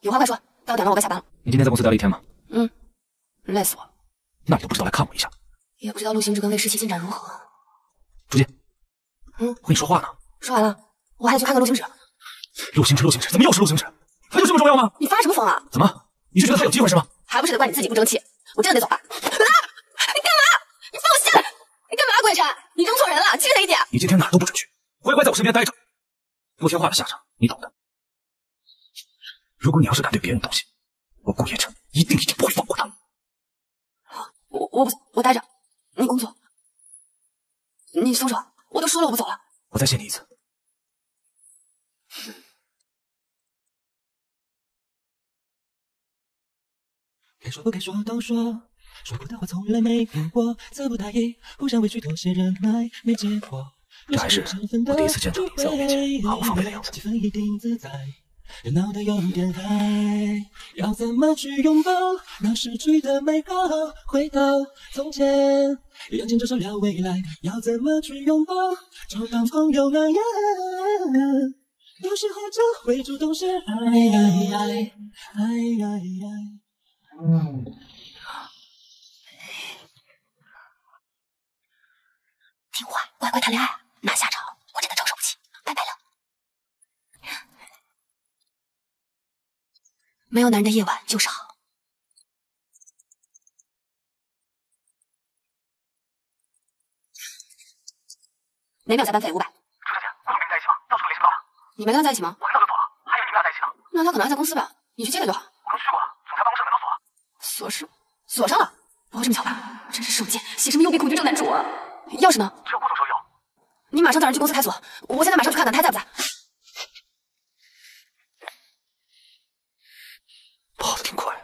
有话快说，到点了我该下班了。你今天在公司待了一天吗？嗯，累死我了。那你都不知道来看我一下，也不知道陆行止跟魏诗琪进展如何。朱姐，我跟你说话呢。说完了，我还得去看看陆行止。陆行止，怎么又是陆行止？他就这么重要吗？你发什么疯啊？怎么？你是觉得他有机会是吗？还不是得怪你自己不争气。我真的得走了。啊！你干嘛？你放我下来！你干嘛，鬼差？你扔错人了，轻他一点。你今天哪儿都不准去，乖乖在我身边待着。不听话的下场，你懂的。如果你要是敢对别人动心，我顾叶城一定不会放过他。我待着，你工作，你松手，我都说了我不走了。我再谢你一次。该说不该说都说，说过的话从来没变过，词不达意，互相委屈妥协忍耐没结果。这还是我第一次见到你在我面前毫无防备的样子。热闹的有点嗨，要怎么去拥抱那失去的美好？回到从前，眼睛着手聊未来，要怎么去拥抱？就当朋友那样，有时候就会主动示爱。听话，乖乖谈恋爱，拿下场我真的承受不起，拜拜了。没有男人的夜晚就是好。每秒加班费500。朱小姐，我和别人在一起吗？到处都联系不到了。你没跟他在一起吗？我很早就走了，还以为你们俩在一起呢。那他可能还在公司吧？你去接他就好。我都去过了，总裁办公室门都锁了。锁上了？不会这么巧吧？真是手贱，写什么幽闭恐惧症男主啊？钥匙呢？只有顾总手有。你马上找人去公司开锁，我现在马上去看看他还在不在。跑得挺快啊！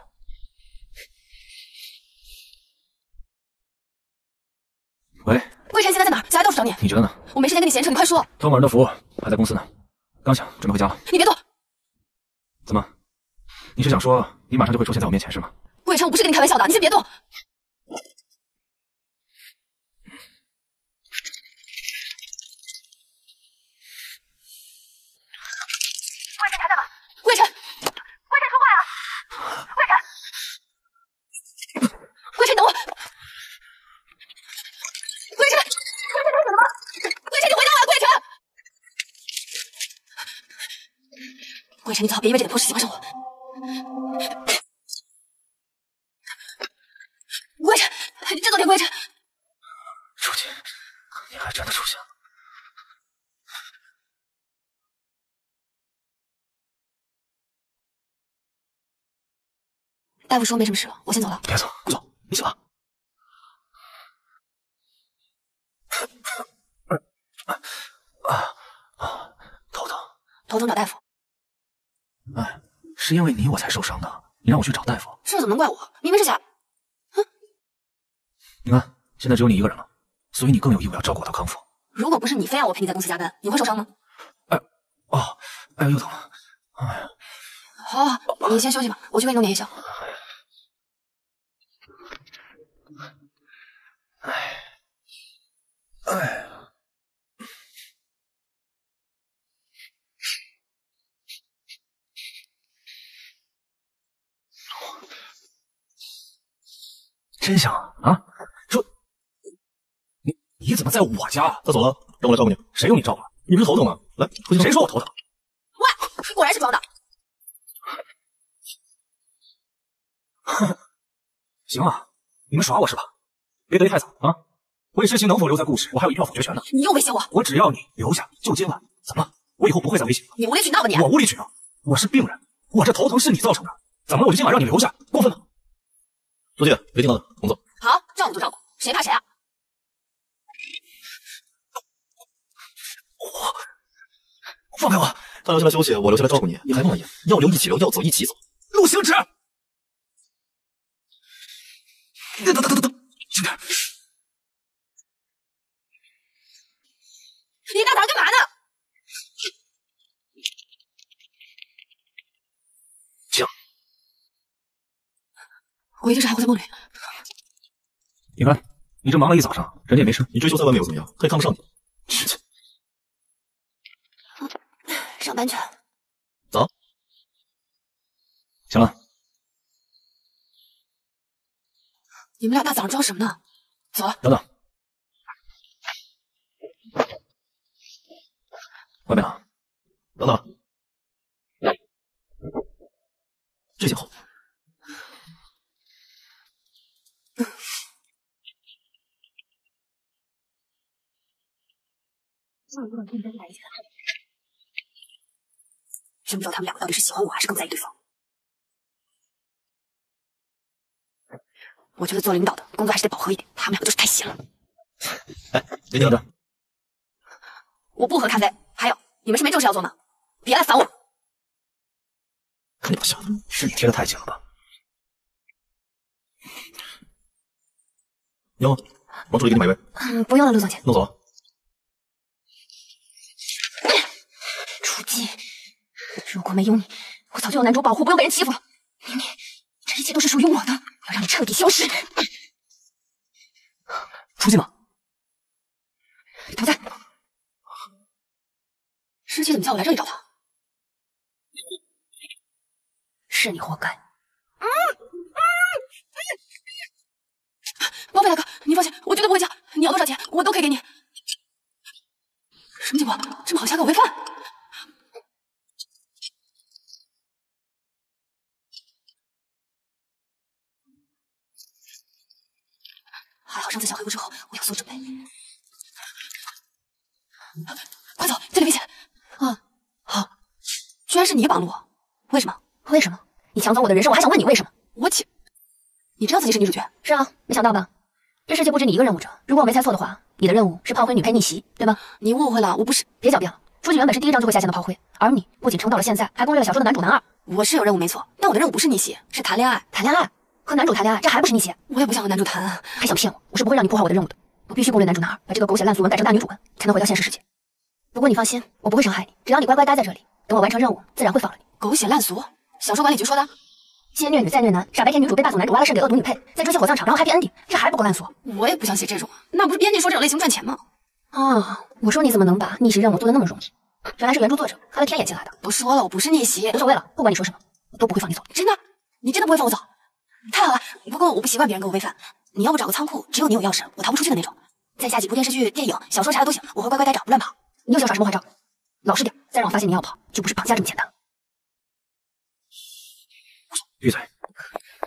喂，魏晨现在在哪儿？小孩到处找你。你觉得呢？我没时间跟你闲扯，你快说。托马人的服务还在公司呢，刚想准备回家了。你别动！怎么？你是想说你马上就会出现在我面前是吗？魏晨，我不是跟你开玩笑的，你先别动。魏晨，你还在吗？魏晨。魏晨，等我！魏晨，你怎么了？魏晨，你回家吧！魏晨，你最好别因为这点破事喜欢上我。魏晨，你这个点魏晨，楚锦，你还真的出现了。 大夫说没什么事了，我先走了。别走，顾总，你走吧。头疼，头疼找大夫。哎，是因为你我才受伤的，你让我去找大夫，这怎么能怪我？明明是假。嗯，你看，现在只有你一个人了，所以你更有义务要照顾我到康复。如果不是你非要我陪你在公司加班，你会受伤吗？哎，哦，哎呦，又疼了，哎。 好，你先休息吧，我去给你弄点夜宵。哎，真香啊！说你怎么在我家？他走了，让我来照顾你。谁用你照顾？你不是头疼吗？来，谁说我头疼？喂，果然是装的。 行啊，你们耍我是吧？别得意太早啊！魏诗欣能否留在顾氏，我还有一票否决权呢。你又威胁我！我只要你留下，就今晚。怎么了？我以后不会再威胁你。你无理取闹吧你！我无理取闹，我是病人，我这头疼是你造成的。怎么了？我就今晚让你留下，过分吗？书记，别听他的，我们走。好，照顾就照顾，谁怕谁啊？我放开我！他留下来休息，我留下来照顾你。你还不满意？要留一起留，要走一起走。陆行止。 等，轻点！你大胆干嘛呢？行，我一定是还活在梦里。你看，你这忙了一早上，人家也没事。你追求在外面又怎么样？他也看不上你。上班去。走。行了。 你们俩大早上装什么呢？走了。等等，外面啊，等等，这件好。真不知道他们两个到底是喜欢我，还是更在意对方。 我觉得做领导的工作还是得饱和一点，他们两个就是太闲了。哎，别停着！我不喝咖啡。还有，你们是没正事要做吗？别来烦我！看你不小子，是你贴的太紧了吧？哟，王助理给你买一杯。嗯，不用了，陆总监。弄走了。楚锦，如果没有你，我早就有男主保护，不用被人欺负了。明明。 这一切都是属于我的，要让你彻底消失。出去吗？他不在。师姐怎么叫我来这里找他？是你活该。王菲大哥，你放心，我绝对不会嫁。你要多少钱，我都可以给你。什么情况？这么好钱给我喂饭？ 还好上次小黑屋之后，我有所准备。快走，这里危险！啊，好，居然是你绑了我，为什么？为什么？你抢走我的人生，我还想问你为什么？我请，你知道自己是女主角？是啊，没想到吧？这世界不止你一个任务者，如果我没猜错的话，你的任务是炮灰女配逆袭，对吧？你误会了，我不是。别狡辩了，初级原本是第一章就会下线的炮灰，而你不仅撑到了现在，还攻略了小说的男主男二。我是有任务没错，但我的任务不是逆袭，是谈恋爱。谈恋爱。 和男主谈恋爱，这还不是逆袭？我也不想和男主谈啊！还想骗我？我是不会让你破坏我的任务的。我必须攻略男主男二，把这个狗血烂俗文改成大女主文，才能回到现实世界。不过你放心，我不会伤害你，只要你乖乖待在这里，等我完成任务，自然会放了你。狗血烂俗，小说管理局说的。先虐女再虐男，傻白甜女主被霸总男主挖了肾给恶毒女配，再追求火葬场，然后 happy ending， 这还不够烂俗？我也不想写这种，那不是编辑说这种类型赚钱吗？啊，我说你怎么能把逆袭任务做得那么容易？原来是原著作者开了天眼进来的。都说了，我不是逆袭，无所谓了，不管你说什么，我都不会放你走。真的？你真的不会放我走？ 太好了，不过我不习惯别人给我喂饭。你要不找个仓库，只有你有钥匙，我逃不出去的那种。再下几部电视剧、电影、小说啥的都行，我会乖乖待着，不乱跑。你又想耍什么花招？老实点，再让我发现你要跑，就不是绑架这么简单。玉嘴，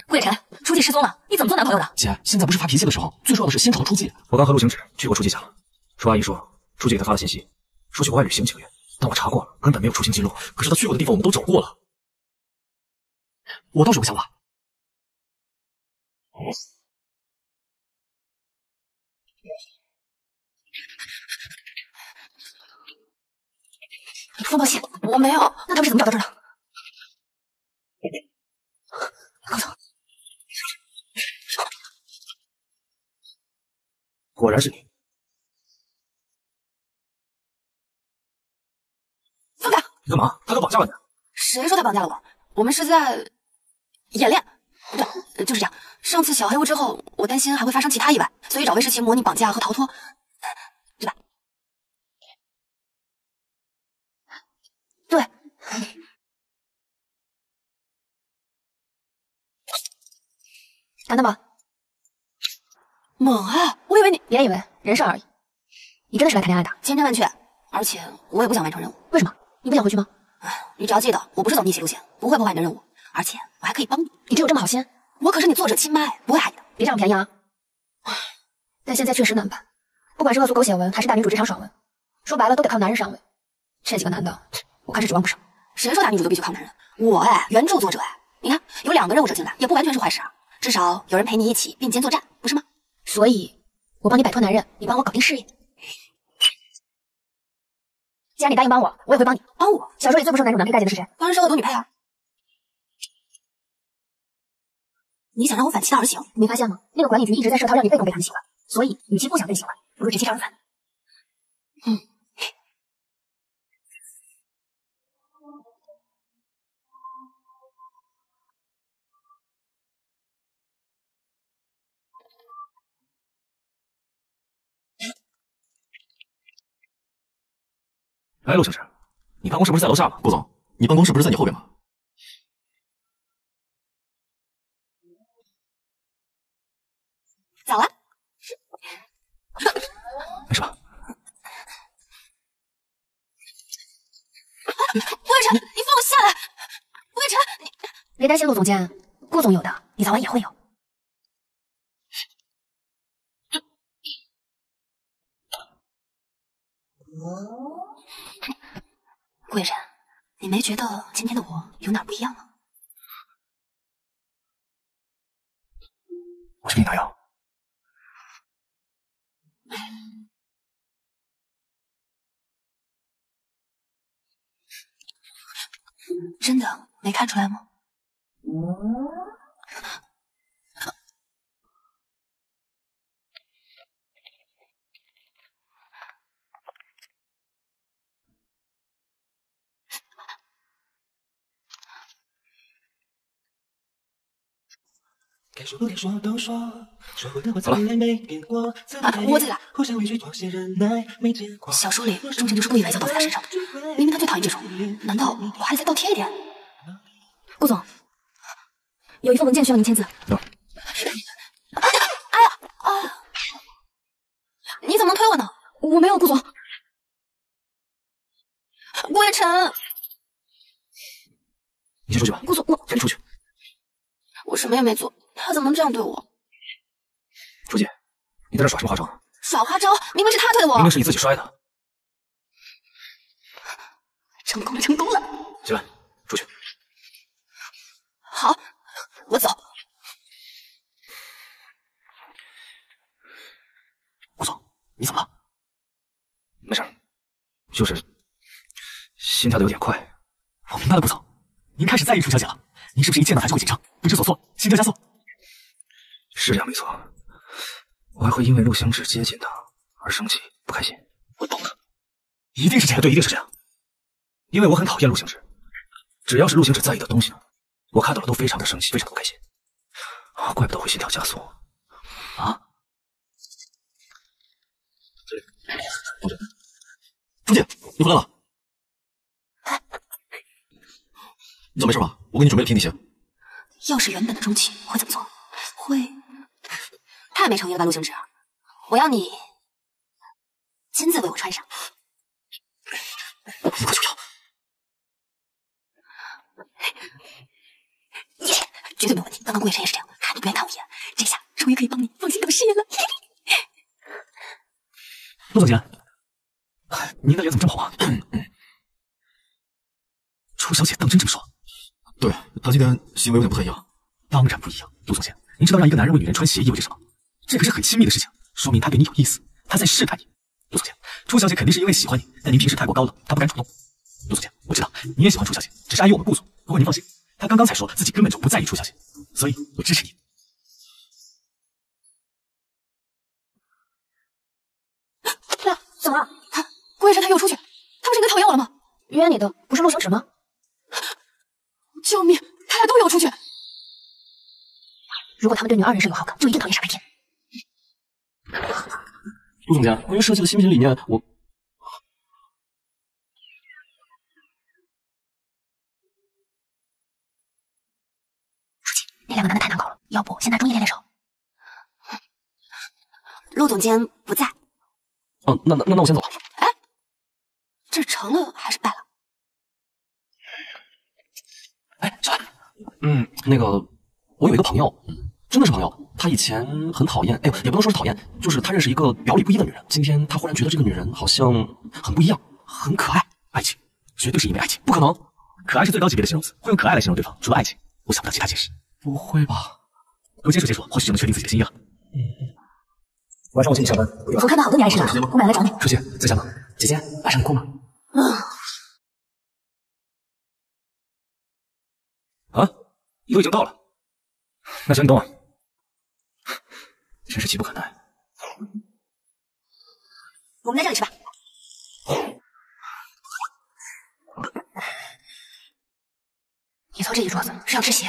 顾叶晨，书记失踪了，你怎么做男朋友的？姐，现在不是发脾气的时候，最重要的是先找出书记。我刚和陆行止去过书记家了，楚阿姨说书记给她发了信息，说去国外旅行几个月，但我查过了，根本没有出行记录。可是她去过的地方我们都找过了。我倒是有个想法。你风暴蟹，我没有，那他们是怎么找到这儿的？ 高总，果然是你！放开！你干嘛？他都绑架了你！谁说他绑架了我？我们是在演练。对，就是这样。上次小黑屋之后，我担心还会发生其他意外，所以找魏世奇模拟绑架和逃脱，对吧？对。看到吗？猛啊！我以为你别以为，人事而已。你真的是来谈恋爱的，千真万确。而且我也不想完成任务。为什么？你不想回去吗？你只要记得，我不是走逆袭路线，不会破坏你的任务，而且我还可以帮你。你真有这么好心？我可是你作者亲妈，不会害你的。别占我便宜啊！但现在确实难办，不管是恶俗狗血文，还是大女主职场爽文，说白了都得靠男人上位。这几个男的，我看是指望不上。谁说大女主就必须靠男人？我哎，原著作者哎，你看有两个任务者进来，也不完全是坏事啊。 至少有人陪你一起并肩作战，不是吗？所以，我帮你摆脱男人，你帮我搞定事业。既然你答应帮我，我也会帮你。帮我？小说里最不受男主男配待见的是谁？当然是恶毒女配啊！你想让我反其道而行？你没发现吗？那个管理局一直在设套让你被动被他们喜欢，所以与其不想被喜欢，不如直接招人烦。嗯。 哎，陆先生，你办公室不是在楼下吗？顾总，你办公室不是在你后边吗？早了，没什么。顾月晨，你放我下来！顾月晨，你别担心，陆总监，顾总有的，你早晚也会有。 顾叶晨，你没觉得今天的我有哪不一样吗？我是你男友。真的没看出来吗？好了，我自己来。小说里钟情就是故意玩笑到在他身上的，明明他最讨厌这种，难道我还得再倒贴一点？顾总，有一份文件需要您签字。哎呀！你怎么能推我呢？我没有，顾总。顾叶晨，你先出去吧。顾总，我赶紧出去。我什么也没做。 他怎么能这样对我？书记，你在这耍什么花招呢？耍花招，明明是他推我，明明是你自己摔的。成功了，成功了！起来，出去。好，我走。顾总，你怎么了？没事，就是心跳的有点快。我明白了，顾总，您开始在意楚小姐了。您是不是一见到她就会紧张、不知所措、心跳加速？ 是这样没错，我还会因为陆行止接近他而生气不开心。我懂了，一定是这样，对，一定是这样。因为我很讨厌陆行止，只要是陆行止在意的东西，我看到了都非常的生气，非常的不开心。啊，怪不得会心跳加速啊！朱静，你回来了，你怎么没事吧？我给你准备了平底鞋。要是原本的中气会怎么做？ 会太没诚意了吧，陆行止！我要你亲自为我穿上。我就要。绝对没有问题。刚刚顾远辰也是这样，你不愿看我一眼，这下终于可以帮你放心当事业了。陆总监，您的脸怎么这么好啊？楚小姐当真这么说？对，她今天行为有点不太一样。当然不一样，陆总监，您知道让一个男人为女人穿鞋意味着什么？这可是很亲密的事情，说明他对你有意思，他在试探你。陆总监，楚小姐肯定是因为喜欢你，但您平时太过高冷，她不敢主动。陆总监，我知道你也喜欢楚小姐，只是碍于我们顾总。不过您放心，她刚刚才说自己根本就不在意楚小姐，所以我支持你。 怎么了？顾夜辰他约我出去，他不是跟他讨厌我了吗？约你的不是陆行止吗？救命！他俩都约我出去。如果他们对你二人是有好感，就一定讨厌傻白甜。陆总监，关于设计的新品理念，我……书记，那两个男的太难搞了，要不先拿中医练练手。陆总监不在。 嗯，那我先走了。哎，这成了还是败了？哎，小安，我有一个朋友，真的是朋友。他以前很讨厌，哎呦，也不能说是讨厌，就是他认识一个表里不一的女人。今天他忽然觉得这个女人好像很不一样，很可爱。爱情绝对是因为爱情，不可能，可爱是最高级别的形容词，会用可爱来形容对方，除了爱情，我想不到其他解释。不会吧？多接触接触，或许就能确定自己的心意了。晚上我请你上班，从开班好多年认识了，我晚来找你。出去在下吗？姐姐，晚上有空吗？啊，都已经到了，那行，你等我。真是急不可耐。我们在这里吃吧。你凑这一桌子是要吃席？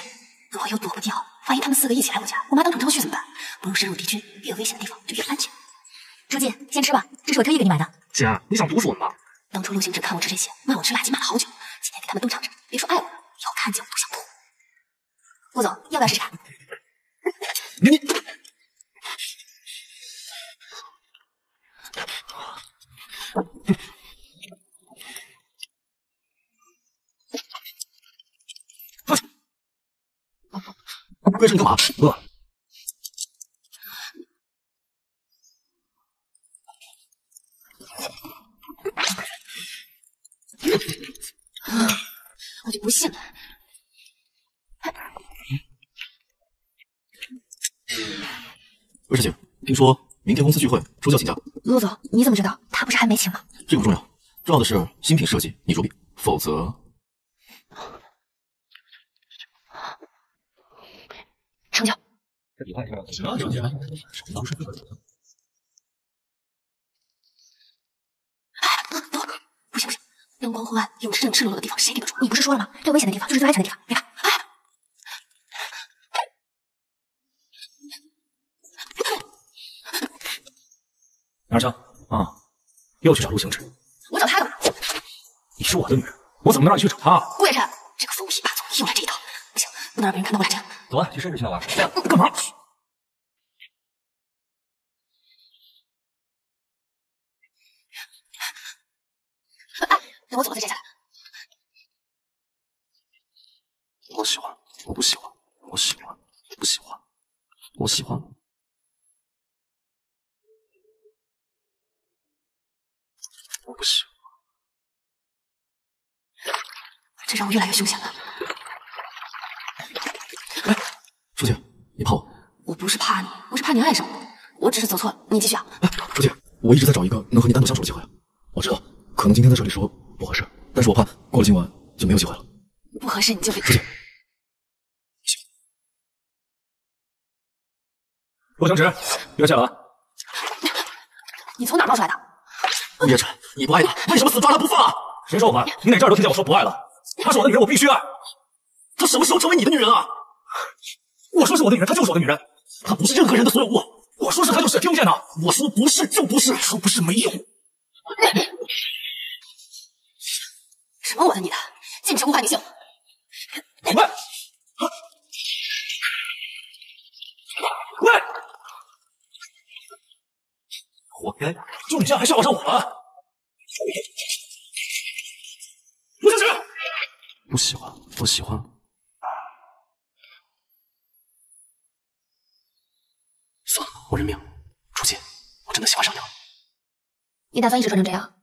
如果又躲不掉，万一他们四个一起来我家，我妈当场知道去怎么办？不用深入敌军，越有危险的地方就越安全。书记，先吃吧，这是我特意给你买的。姐，你想毒死我吗？当初陆行止看我吃这些，骂我吃垃圾骂了好久，今天给他们都尝尝，别说爱我了，以后看见我都想吐。顾总，要不要试试看？你，顾夜辰，你干嘛？饿？我就不信了！魏师姐，听说明天公司聚会，助教请假。陆总，你怎么知道？他不是还没请吗？这个不重要，重要的是新品设计你主笔，否则。 成交。不行不行，灯光昏暗，泳池这种赤裸裸的地方谁顶得住？你不是说了吗？最危险的地方就是最安全的地方，别怕。哎，哪儿去？啊，又去找陆行止。我找他干嘛？你是我的女人，我怎么能让你去找他？顾夜辰，这个疯批霸总又来这一套，不行，不能让别人看到我俩这样。 走啊，去深水去那玩。干嘛？哎，等我走了再摘下来。我喜欢，我不喜欢，我喜欢，不喜欢，我喜欢。我不喜欢。这让我越来越凶险了。 哎，书记，你怕我？我不是怕你，我是怕你爱上我。我只是走错了，你继续啊。哎，书记，我一直在找一个能和你单独相处的机会。我知道，可能今天在这里说不合适，但是我怕过了今晚就没有机会了。不合适你就别。书记，陆行止，约见了啊。你从哪冒出来的？顾夜辰，你不爱他，为什么死抓他不放啊？谁说我不爱？你哪阵儿都听见我说不爱了？她是我的女人，我必须爱。她什么时候成为你的女人啊？ 我说是我的女人，她就是我的女人，她不是任何人的所有物。我说是，她就是，听不见呢。我说不是就不是，说不是没有。什么我的你的，简直物化女性！喂，喂，活该！就你这样还笑话上我了？陆行止，不喜欢，不喜欢。我认命，初见，我真的喜欢上你了。你打算一直穿成这样？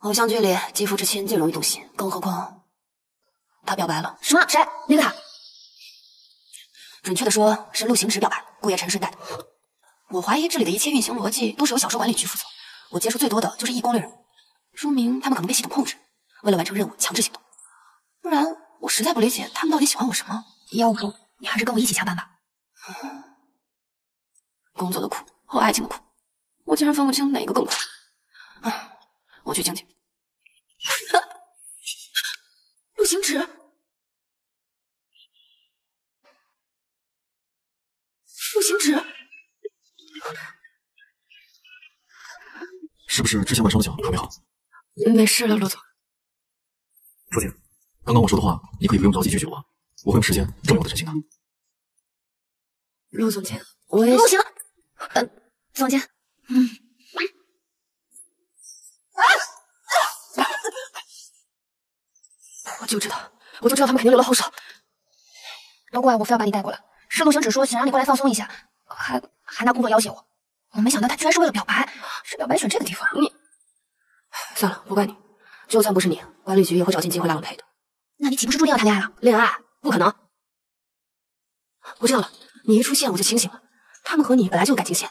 偶像剧里肌肤之亲最容易动心，更何况他表白了。什么？谁？那个他？准确的说是陆行止表白，顾夜晨顺带的。我怀疑这里的一切运行逻辑都是由小说管理局负责。我接触最多的就是一攻略人物，说明他们可能被系统控制，为了完成任务强制行动。不然我实在不理解他们到底喜欢我什么。要不你还是跟我一起下班吧。嗯，工作的苦和爱情的苦，我竟然分不清哪个更苦。啊，我去静静。陆行止，陆行止，是不是之前晚上的酒还没好？没事了，陆总。初见，刚刚我说的话，你可以不用着急拒绝我，我会用时间证明我的真心的。陆总监，我也不行。总监，我就知道他们肯定留了后手。都怪我非要把你带过来，是陆行止说想让你过来放松一下，还拿工作要挟我。我没想到他居然是为了表白，是表白选这个地方。你算了，不怪你。就算不是你，管理局也会找尽机会来我陪的。那你岂不是注定要谈恋爱了？恋爱不可能。我知道了。你一出现我就清醒了，他们和你本来就有感情线，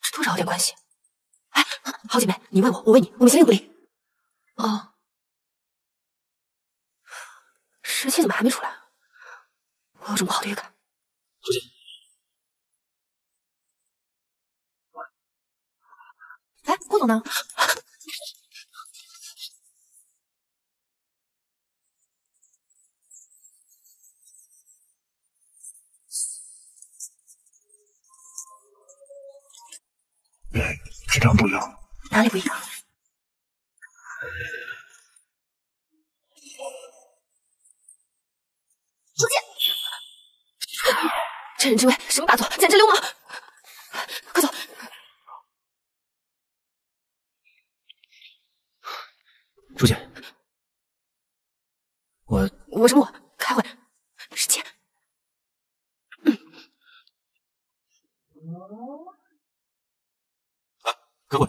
这多少有点关系。哎，好姐妹，你问我，我问你，我们形影不离。哦，十七怎么还没出来？我有种不好的预感。初见，哎，顾总呢？这张不一样，哪里不一样？初见，趁人之危，什么大作，简直流氓！快走！初见，我什么我？开会，时间。开会。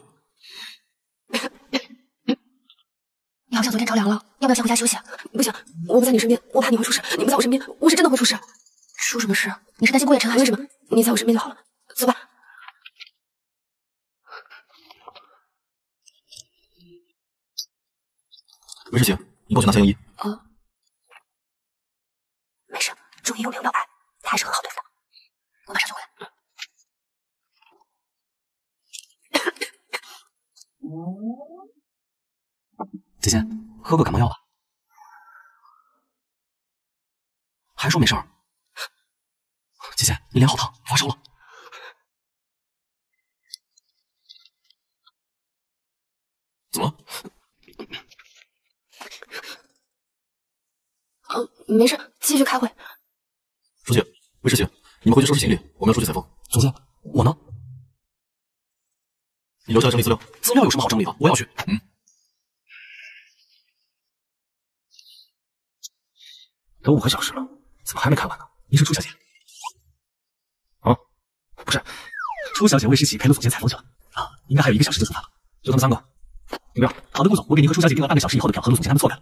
你好像昨天着凉了，要不要先回家休息啊？不行，我不在你身边，我怕你会出事。你不在我身边，我是真的会出事。出什么事？你是担心顾夜晨还是什么？你在我身边就好了。走吧。没事情，你帮我去拿三零一。啊，没事，终于有表白，他还是很好对付的。我马上就回来。姐姐，喝个感冒药吧。还说没事儿？姐姐，你脸好烫，发烧了。怎么了？没事，继续开会。书记、魏师姐，你们回去收拾行李，我们要出去采风。总监，我呢？你留下来整理资料，资料有什么好整理的？我要去。嗯，都5个小时了，怎么还没开完呢？您是初小姐？啊，不是，初小姐魏诗琪陪陆总监采风去了啊，应该还有1个小时就出发了，就他们3个。你不要，好的，顾总，我给您和初小姐订了半个小时以后的票，和陆总监他们错开了。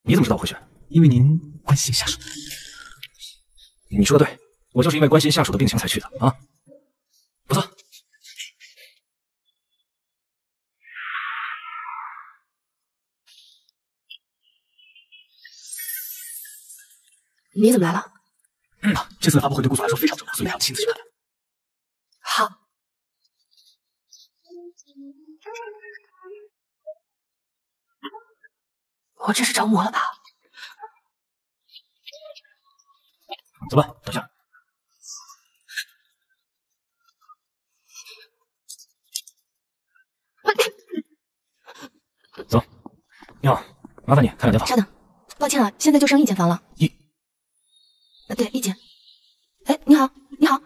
你怎么知道我会去？因为您关心下属。你说的对，我就是因为关心下属的病情才去的啊。不错。你怎么来了？嗯呐，这次的发布会对顾总来说非常重要，所以还要亲自去看看。好。我这是着魔了吧？走吧，等一下。走。你好，麻烦你开2间房。稍等，抱歉啊，现在就剩1间房了。对，1间。哎，你好，你好，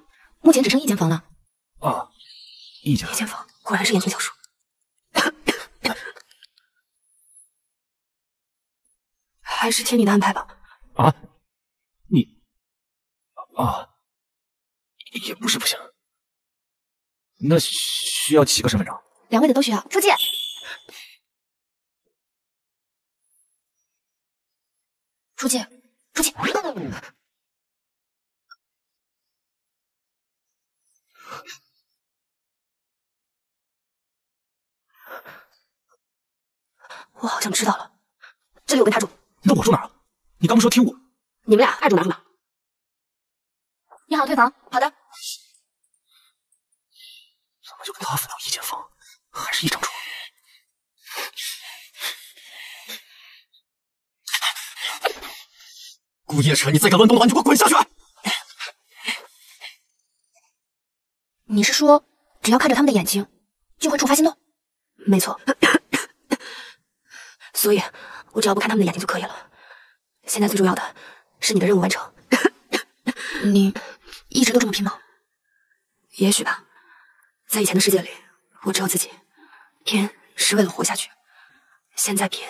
目前只剩1间房了。啊，1间。1间房，果然是言情小说。还是听你的安排吧。啊，你，啊，也不是不行。那需要几个身份证？两位的都需要。出去。出去，出去。我好像知道了，这里我跟他住。那我住哪儿啊？你刚不说听我？你们俩爱住哪住哪。你好，退房。好的。怎么就跟他分到一间房，还是一张床？顾夜辰，你再敢乱动的话，你就给我滚下去！你是说，只要看着他们的眼睛，就会触发心动？没错。所以，我只要不看他们的眼睛就可以了。现在最重要的是你的任务完成。你一直都这么拼吗？也许吧。在以前的世界里，我只有自己，拼是为了活下去。现在拼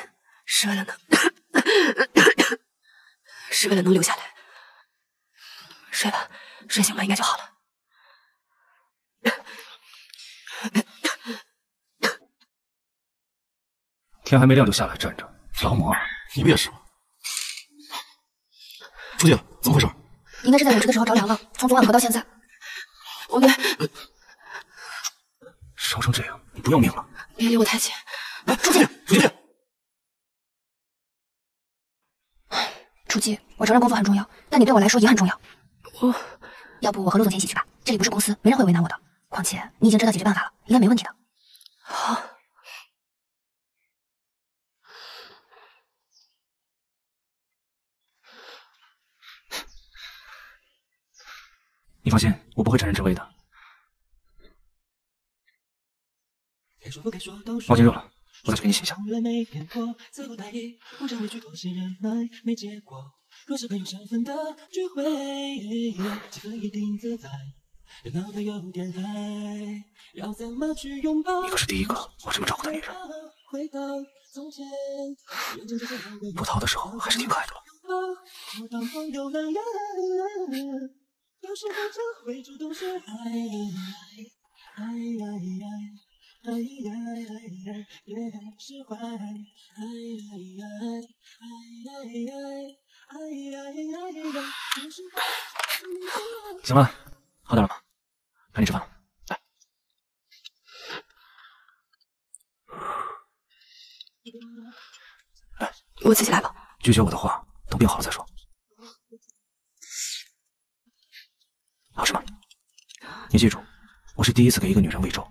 是为了能留下来。睡吧，睡醒了应该就好了。天还没亮就下来站着，劳模，你不也是吗？出去了，怎么回事？应该是在泳池的时候着凉了，从昨晚跑到现在。我们烧成这样，你不要命了？别离我太近！出去，出去！楚姬，我承认工作很重要，但你对我来说也很重要。我，要不我和陆总监一起去吧？这里不是公司，没人会为难我的。况且你已经知道解决办法了，应该没问题的。好。你放心，我不会承认这位的。毛巾热了，我再去给你洗一下。你可是第一个我这么照顾的女人。不逃的时候还是挺可爱的。行了，好点了吗？赶紧吃饭了。来，来，我自己来吧。拒绝我的话，等病好了再说。好吃吗？你记住，我是第一次给一个女人喂粥。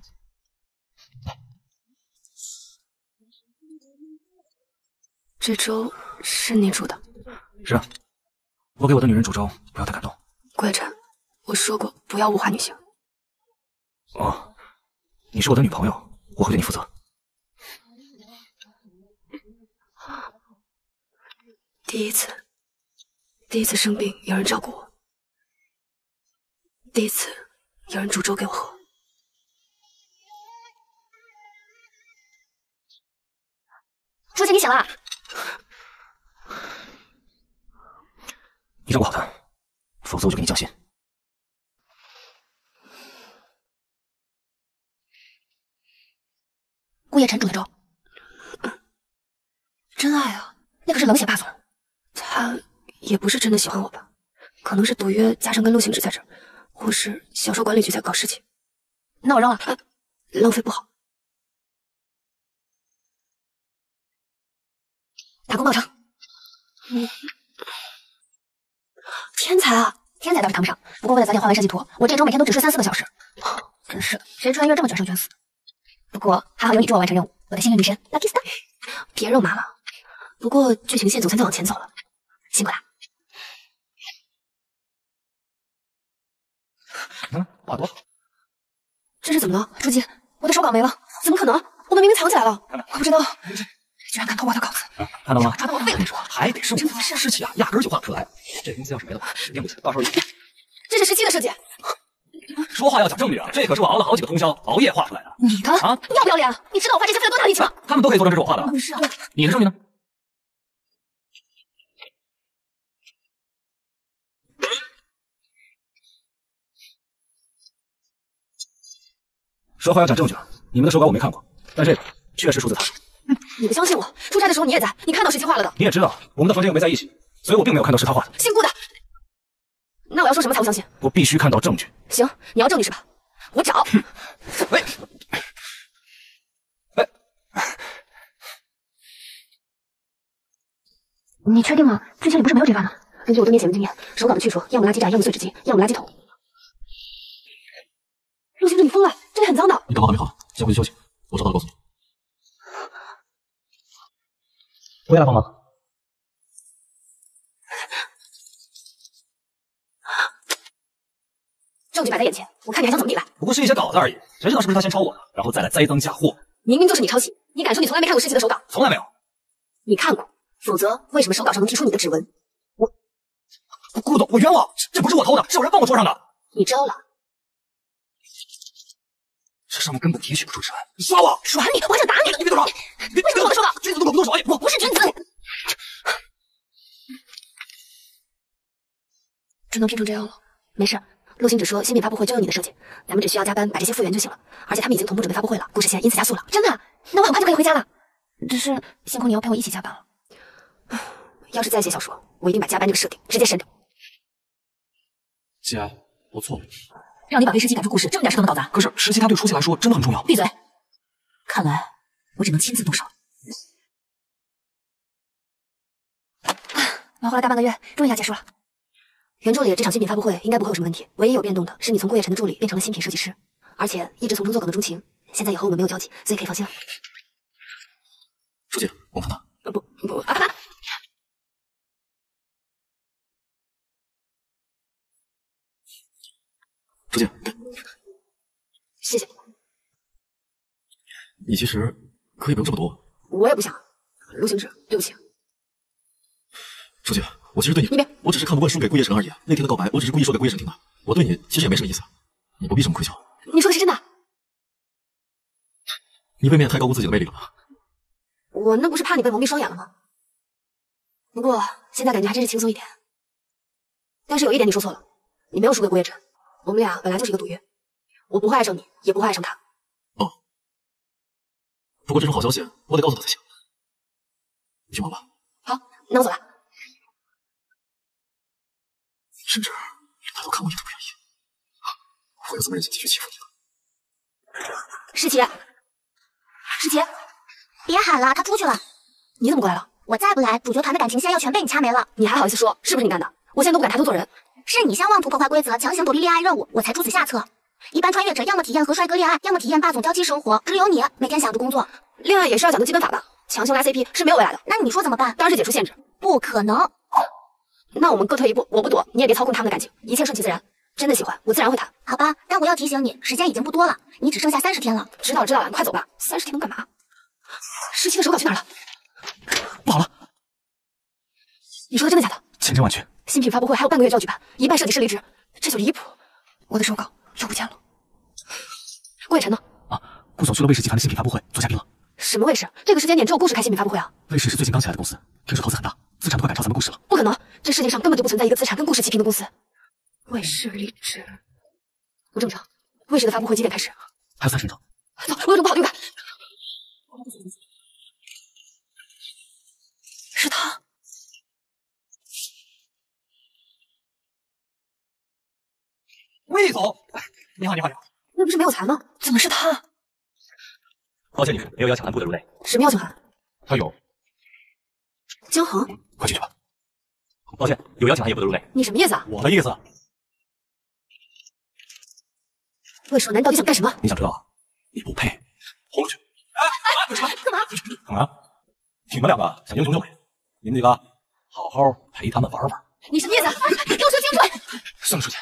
这粥是你煮的？是啊，我给我的女人煮粥，不要太感动。顾夜辰，我说过不要物化女性。哦，你是我的女朋友，我会对你负责。第一次生病有人照顾我。第一次有人煮粥给我喝，初姐，你醒了？你照顾好他，否则我就给你降薪。顾夜辰煮的粥，真爱啊！那可是冷血霸总，他也不是真的喜欢我吧？可能是赌约加上跟陆行止在这儿。或是小说管理局在搞事情，那我扔了，浪费不好。打工冒充，天才啊！天才倒是谈不上，不过为了早点画完设计图，我这周每天都只睡3、4个小时。真是的，谁穿越这么卷生卷死？不过还好有你助我完成任务，我的幸运女神 Lucky Star。别肉麻了，不过剧情线总算在往前走了，辛苦啦。画多好！这是怎么了，初姬？我的手稿没了，怎么可能？我们明明藏起来了。我不知道，居然敢偷我的稿子！看到吗？抓到我背了！你说还得是我，是气啊，压根就画不出来。这公司要是没了，指定不行。到时候这是17的设计。说话要讲正经啊，这可是我熬了好几个通宵，熬夜画出来的。你的啊，你要不要脸？你知道我画这些费了多大力气吗？他们都可以做成这是我画的。是啊。你的证据呢？说话要讲证据啊！你们的手稿我没看过，但这个确实出自他。你不相信我？出差的时候你也在，你看到谁去画了的？你也知道我们的房间又没在一起，所以我并没有看到是他画的。姓顾的，那我要说什么才不相信？我必须看到证据。行，你要证据是吧？我找。喂，哎，你确定吗？之前你不是没有这段吗？根据我多年写文经验，手稿的去处要么垃圾站，要么碎纸机，要么垃圾桶。 陆行者，你疯了！这里很脏的。你头发还没好，先回去休息。我找到了，告诉你。我也来帮忙。证据摆在眼前，我看你还想怎么抵赖？不过是一些稿子而已，谁知道是不是他先抄我的，然后再来栽赃嫁祸？明明就是你抄袭！你敢说你从来没看过世奇的手稿？从来没有。你看过，否则为什么手稿上能提出你的指纹？我顾总，我冤枉！这不是我偷的，是有人放我桌上的。你招了。 这上面根本提取不出指纹，你耍我！耍你！我还想打你！你别动手！你别动我的手稿！君子动口不动手！我不是君子！只能拼成这样了。没事，陆行只说新品发布会就用你的设计，咱们只需要加班把这些复原就行了。而且他们已经同步准备发布会了，故事线因此加速了。真的？那我很快就可以回家了。只是幸亏你要陪我一起加班了。要是再写小说，我一定把加班这个设定直接删掉。姐，我错了。 让你把裴时期赶出故事，这么点事都能搞砸。可是时期他对初期来说真的很重要。闭嘴！看来我只能亲自动手。忙活了大半个月，终于要结束了。原著里这场新品发布会应该不会有什么问题，唯一有变动的是你从顾叶晨的助理变成了新品设计师，而且一直从中作梗的钟情。现在也和我们没有交集，所以可以放心了。书记，我们看他。不，阿卡。 书记，谢谢。你其实可以不用这么多。我也不想，陆行止，对不起。书记，我其实对你……你别，我只是看不惯输给顾叶晨而已。那天的告白，我只是故意说给顾叶晨听的。我对你其实也没什么意思，你不必这么愧疚。你说的是真的？你未免太高估自己的魅力了吧？我那不是怕你被蒙蔽双眼了吗？不过现在感觉还真是轻松一点。但是有一点你说错了，你没有输给顾叶晨。 我们俩本来就是一个赌约，我不会爱上你，也不会爱上他。哦，不过这种好消息我得告诉他才行。你去忙吧。好，那我走了。甚至连抬头看我一眼都不愿意，我有这么任性继续欺负你吗？世奇，别喊了，他出去了。你怎么过来了？我再不来，主角团的感情线要全被你掐没了。你还好意思说？是不是你干的？我现在都不敢抬头做人。 是你先妄图破坏规则，强行躲避恋爱任务，我才出此下策。一般穿越者要么体验和帅哥恋爱，要么体验霸总娇妻生活，只有你每天想着工作。恋爱也是要讲究基本法吧？强行拉 CP 是没有未来的。那你说怎么办？当然是解除限制。不可能。那我们各退一步，我不躲，你也别操控他们的感情，一切顺其自然。真的喜欢，我自然会谈。好吧，但我要提醒你，时间已经不多了，你只剩下30天了。知道了，你快走吧。30天能干嘛？时期的手稿去哪儿了？不好了！你说的真的假的？千真万确。 新品发布会还有半个月就要举办，一半设计师离职，这就离谱。我的手稿又不见了。顾叶晨呢？啊，顾总去了卫视集团的新品发布会做嘉宾了。什么卫视？这个时间点只有顾氏开新品发布会啊。卫视是最近刚起来的公司，听说投资很大，资产都快赶超咱们顾氏了。不可能，这世界上根本就不存在一个资产跟顾氏齐平的公司。卫视离职，我这么着，卫视的发布会几点开始？还有30分钟。走，我有种不好的预感。是他。 魏总，你好。那不是没有才吗？怎么是他？抱歉，女士，没有邀请函不得入内。什么邀请函？他有。江恒，快去吧。抱歉，有邀请函也不得入内。你什么意思啊？我的意思。魏少南到底想干什么？你想知道啊？你不配。轰出去！哎，干嘛？干嘛？你们两个想英雄救美，你们几个好好陪他们玩玩。你什么意思？你给我说清楚！算了，书记。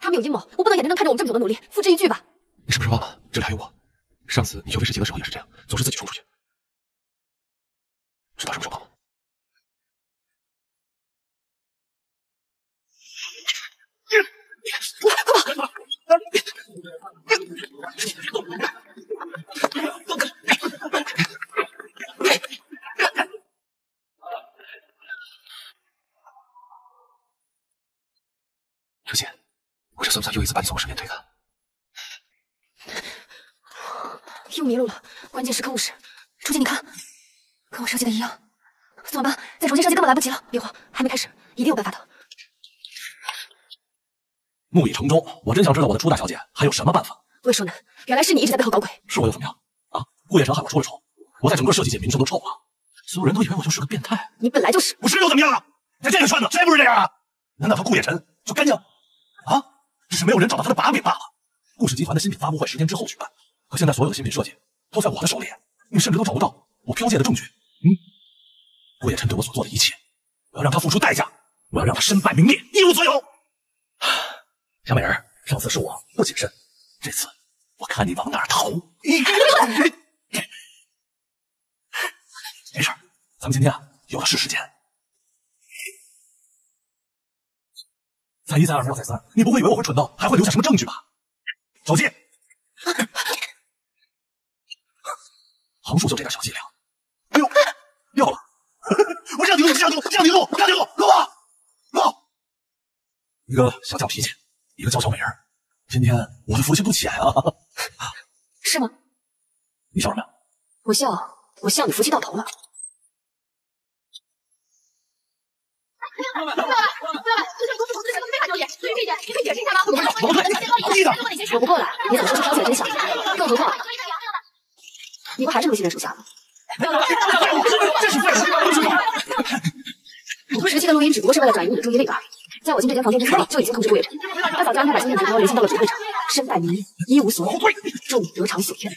他们有阴谋，我不能眼睁睁看着我们这么久的努力付之一炬吧？你是不是忘了这里还有我？上次你学魏世杰的时候也是这样，总是自己冲出去。知道什么时候吗？小姐。 我这算不算又一次把你从我身边推开？又迷路了。关键时刻误事，初见你看，跟我设计的一样。怎么办？再重新设计根本来不及了。别慌，还没开始，一定有办法的。木已成舟，我真想知道我的初大小姐还有什么办法。魏淑楠，原来是你一直在背后搞鬼。是我又怎么样？啊，顾夜神喊我出来丑，我在整个设计界名声都臭了，所有人都以为我就是个变态。你本来就是。我是又怎么样啊？你这个圈子谁不是这样啊？难道他顾夜神就干净？啊，只是没有人找到他的把柄罢了。 顾氏集团的新品发布会10天之后举办，可现在所有的新品设计都在我的手里，你甚至都找不到我剽窃的证据。顾夜辰对我所做的一切，我要让他付出代价，我要让他身败名裂，一无所有。小美人，上次是我不谨慎，这次我看你往哪儿逃！没事，咱们今天有的是时间。再一、再二、再三，你不会以为我会蠢到还会留下什么证据吧？ 小心！横竖就这点小伎俩。哎呦，掉了！我让你录，让你录，让你录，让你录，给我！走！一个想犟脾气，一个娇小美人，今天我的福气不浅啊！是吗？你笑什么呀？我笑你福气到头了。朋友们， 所以这点你可以解释一下吗？我不过来，你怎么说出小姐的真相？更何况，你不还是陆西人属下吗？这是你不时期的录音只不过是为了转移你的注意力而已。在我进这间房间之前，就已经通知顾月晨，他早就安排把今天的朋友联系到了主会场，身败名裂，一无所有，祝你得偿所愿。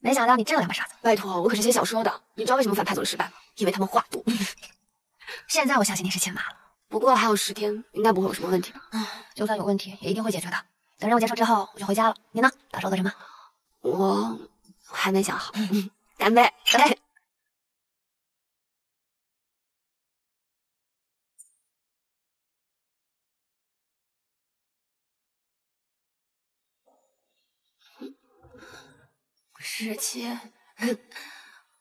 没想到你这两把傻子！拜托，我可是写小说的，你知道为什么反派总是失败吗？ 因为他们话多，现在我相信你是欠骂了。不过还有10天，应该不会有什么问题吧？就算有问题，也一定会解决的。等任务结束之后，我就回家了。你呢？打算做什么？我还没想好。干杯！干杯！17，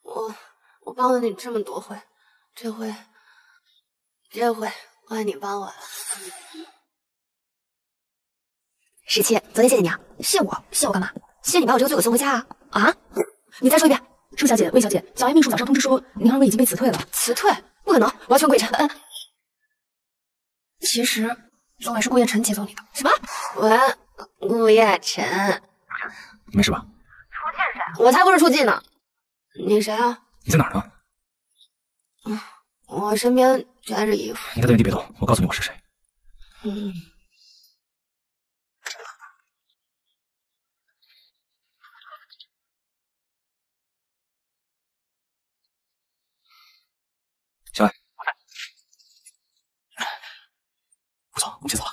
我帮了你这么多回，这回换你帮我了。17，昨天谢谢你啊！谢我？谢我干嘛？谢你把我这个罪给送回家啊！啊！你再说一遍。舒小姐、魏小姐，小 A 秘书早上通知说，您二位已经被辞退了。辞退？不可能！我要劝顾夜辰。其实昨晚是顾夜辰接走你的。什么？我顾夜辰？没事吧？初见是谁？我才不是初见呢！你谁啊？ 你在哪儿呢？我身边全是衣服。你在原地别动，我告诉你我是谁。小艾，我在。不错，我们先走了。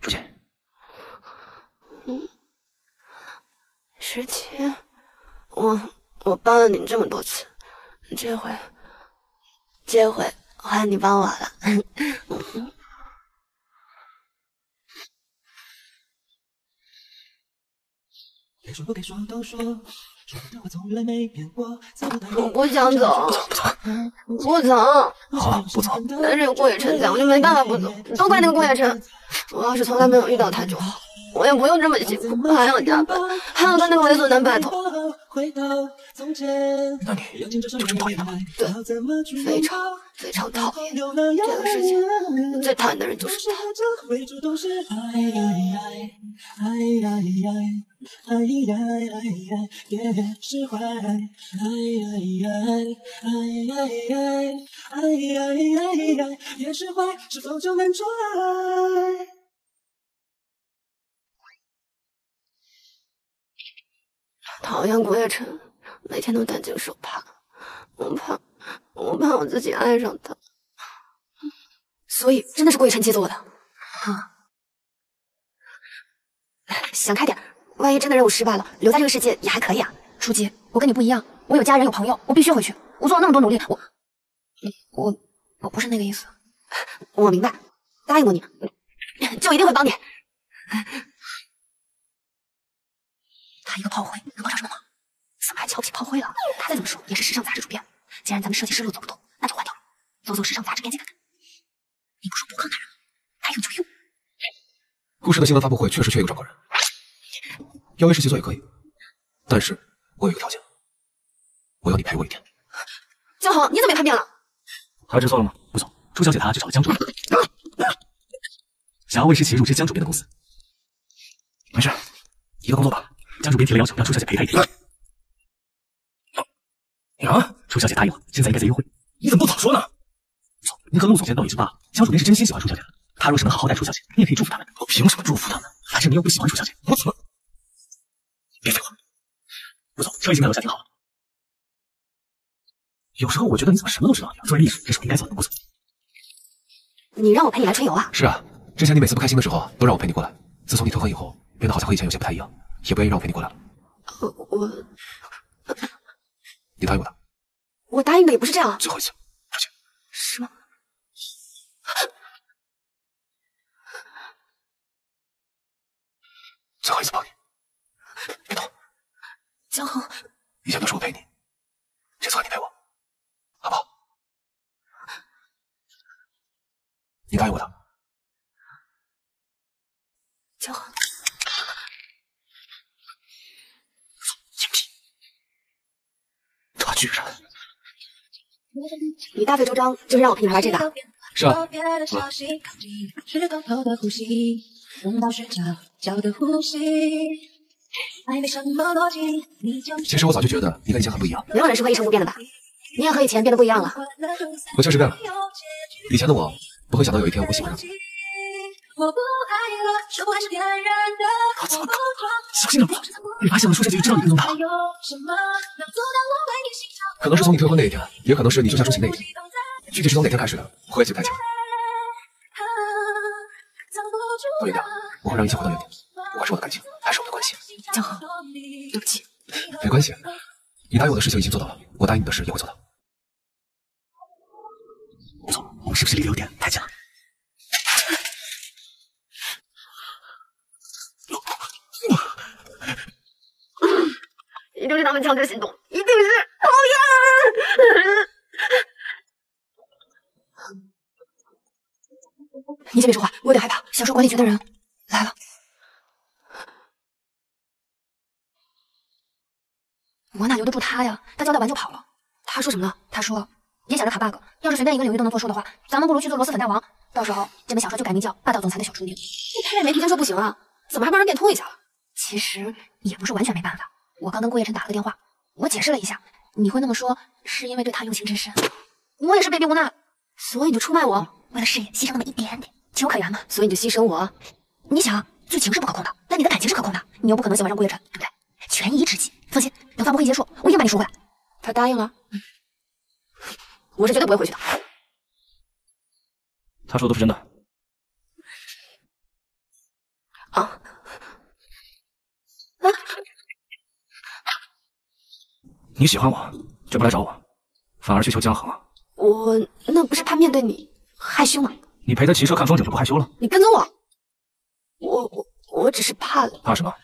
出去。 17，我帮了你这么多次，这回换你帮我了。我不想走，不走，好，不走。但是顾夜辰在，我就没办法不走，都怪那个顾夜辰。我要是从来没有遇到他就好。 我也不用这么辛苦，还要加班，还要跟那个猥琐男白头。那你就这么讨厌他吗？对，非常非常讨厌。这个世界最讨厌的人就是他。讨厌顾夜辰，每天都担惊受怕，我怕我自己爱上他，所以真的是顾夜辰接走我的。想开点，万一真的任务失败了，留在这个世界也还可以啊。初级，我跟你不一样，我有家人有朋友，我必须回去。我做了那么多努力，我不是那个意思。我明白，答应过你，就一定会帮你。 他一个炮灰能帮上什么忙？怎么还瞧不起炮灰了？他再怎么说也是时尚杂志主编。既然咱们设计师路走不通，那就换掉。搜时尚杂志赶紧看看。你不说不坑男人吗？还有就有。顾氏的新闻发布会确实缺一个掌管人，邀约实习做也可以，但是我有一个条件，我要你陪我一天。江红，你怎么也叛变了？他知错了吗？不错，朱小姐她去找江主，想要为实习入职江主编的公司。没事，一个工作吧。江主编提了要求，让朱小姐陪她一天。啊！楚小姐答应了，现在应该在约会。你怎么不早说呢？错，您和陆总监道理之罢，江主编是真心喜欢楚小姐的。他若是能好好待楚小姐，你也可以祝福他们。我凭什么祝福他们？还是你又不喜欢楚小姐？我怎么？别废话！陆总，车已经在楼下停好了。有时候我觉得你怎么什么都知道呀？作为秘书，这是我应该做的工作。你让我陪你来春游啊？是啊，之前你每次不开心的时候都让我陪你过来。自从你退婚以后，变得好像和以前有些不太一样，也不愿意让我陪你过来了。你答应我的，我答应的也不是这样。最后一次，出去。什么？最后一次抱你，别动。江恒，以前都是我陪你，这次换你陪我，好不好？你答应我的，江恒。 居然！你大费周章就是让我陪你玩这个，是吧？其实我早就觉得你跟以前很不一样。没有人是会一成不变的吧？你也和以前变得不一样了。我确实变了。以前的我不会想到有一天我会喜欢上你。我操！小心点吧，你发现了舒小姐就知道你跟踪她了。可能是从你退婚那一天，也可能是你救下舒淇那一天，具体是从哪天开始的，我也记不太清了。我一定，我会让一切回到原点，不管是我的感情还是我们的关系。江河，对不起。没关系，你答应我的事情已经做到了，我答应你的事也会做到。吴总，我们是不是离得有点太近了？ 一定是他们强制行动，一定是讨厌！你先别说话，我有点害怕。小说管理局的人来了，我哪留得住他呀？他交代完就跑了。他说什么呢？他说也想着卡 bug， 要是随便一个领域都能做数的话，咱们不如去做螺蛳粉大王。到时候这本小说就改名叫《霸道总裁的小厨娘》。他也没提前说不行啊，怎么还帮人变通一下了？其实也不是完全没办法。 我刚跟顾叶辰打了个电话，我解释了一下，你会那么说是因为对他用情至深，我也是被逼无奈，所以你就出卖我，为了事业牺牲那么一点点，情有可原嘛。所以你就牺牲我，你想剧情是不可控的，但你的感情是可控的，你又不可能喜欢上顾叶辰，对不对？权宜之计，放心，等发布会结束，我一定把你赎回来。他答应了，我是绝对不会回去的。他说的都是真的。啊。 你喜欢我，却不来找我，反而去求江恒。我那不是怕面对你害羞吗？你陪他骑车看风景就不害羞了？你跟踪我？我只是怕。怕什么？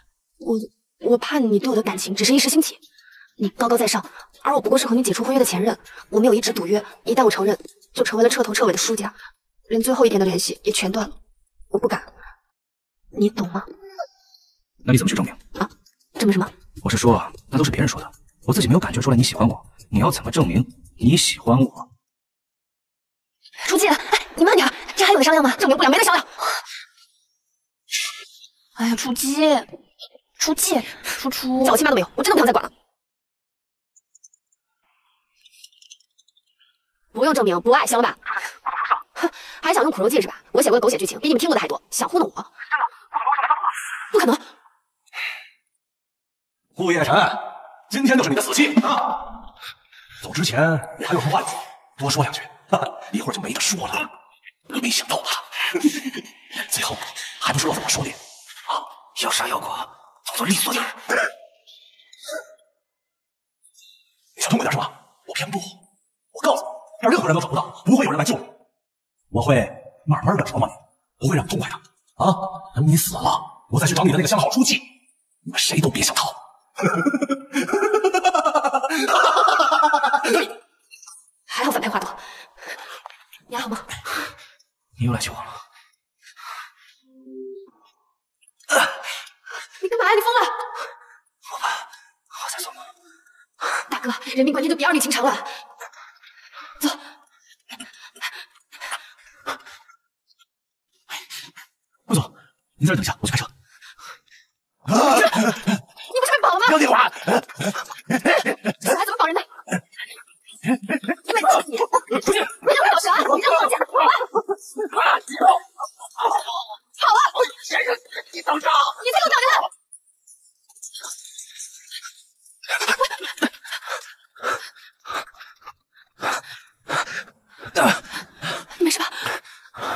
我怕你对我的感情只是一时兴起。你高高在上，而我不过是和你解除婚约的前任。我们有一纸赌约，一旦我承认，就成为了彻头彻尾的输家，连最后一点的联系也全断了。我不敢，你懂吗？那你怎么去证明？啊，证明什么？我是说，那都是别人说的。 我自己没有感觉出来你喜欢我，你要怎么证明你喜欢我？书记，哎，你慢点，这还有的商量吗？证明不了，没得商量。哎呀，初七，叫我亲妈都没有，我真的不想再管了。不用证明，不爱，行了吧？哼，还想用苦肉计是吧？我写过的狗血剧情比你们听过的还多，想糊弄我？真的，不可能！顾叶辰。 今天就是你的死期啊！走之前我还有什么话要说，多说两句，一会儿就没得说了。没想到吧？最后还不是落在我手里啊！要杀要剐，动作利索点儿。你想痛快点是吧？我偏不！我告诉你，让任何人都找不到，不会有人来救你。我会慢慢的折磨你，不会让你痛快的啊！等你死了，我再去找你的那个相好书记，你们谁都别想逃。 还好反派话多，你好吗？你又来救我了。你干嘛呀？你疯了！我怕，我在做梦。大哥，人命关天，就别儿女情长了。走。顾总，您在这等一下，我去开车。啊！你不是被绑了吗？刘丽华，这还怎么绑人的？ 你没事吧？没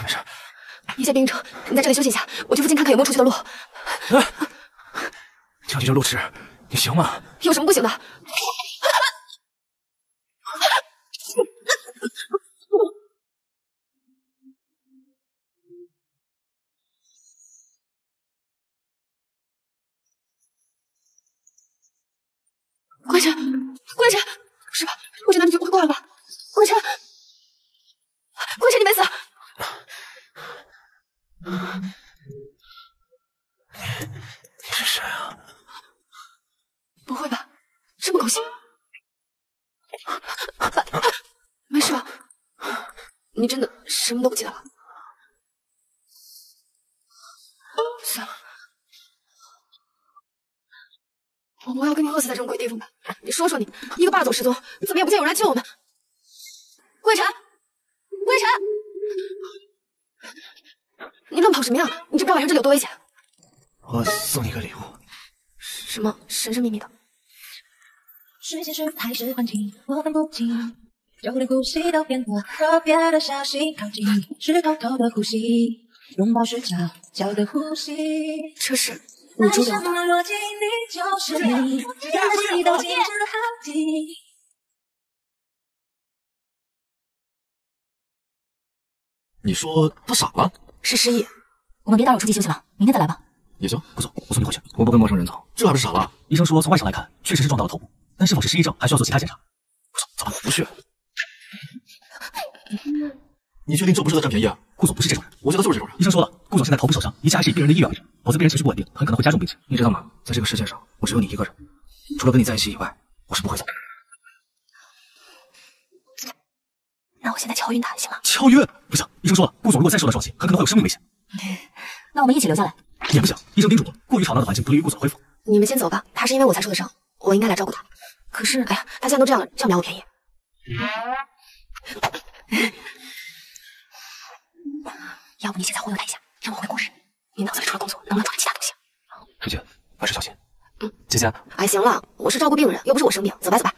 事，一切病症，你在这里休息一下，我去附近看看有没有出去的路。就你这路痴，你行吗？有什么不行的？ 关晨，关晨，是吧？我这男人不会挂了吧？关晨，关晨，你没死！你是谁啊？不会吧？这么狗血！没事吧？你真的什么都不记得了？算了。 我要跟你饿死在这种鬼地方吧！你说说你，一个霸总失踪，怎么也不见有人来救我们？桂晨，桂晨，你乱跑什么呀？你知不知道晚上这里有多危险？我送你个礼物。什么神神秘秘的？是现实还是幻境？我分不清。交流呼吸都变得特别的小心靠近，是偷偷的呼吸，拥抱是悄悄的呼吸。这是。 你知道吗？你说他傻了？是失忆。我们别打扰出去休息了，明天再来吧。也行，不走，我送你回去。我不跟陌生人走，这还不是傻了？医生说从外伤来看，确实是撞到了头部，但是否是失忆症，还需要做其他检查。走吧，不去。你确定这不是在占便宜啊？顾总不是这种人，我觉得就是这种人。医生说了，顾总现在头部受伤，一切还是以病人的意愿为主。 否则，病人情绪不稳定，很可能会加重病情。你知道吗？在这个世界上，我只有你一个人。除了跟你在一起以外，我是不会走。那我现在敲晕他行吗？敲晕不行，医生说了，顾总如果再受到撞击，很可能会有生命危险。那我们一起留下来也不行，医生叮嘱过，过于吵闹的环境不利于顾总恢复。你们先走吧，他是因为我才受的伤，我应该来照顾他。可是，哎呀，他现在都这样了，占不了我便宜。要不你现在忽悠他一下，让我回公司。 你脑子里除了工作，能不能装点其他东西？书记，万事小心。嗯，姐姐。哎，行了，我是照顾病人，又不是我生病，走吧走吧。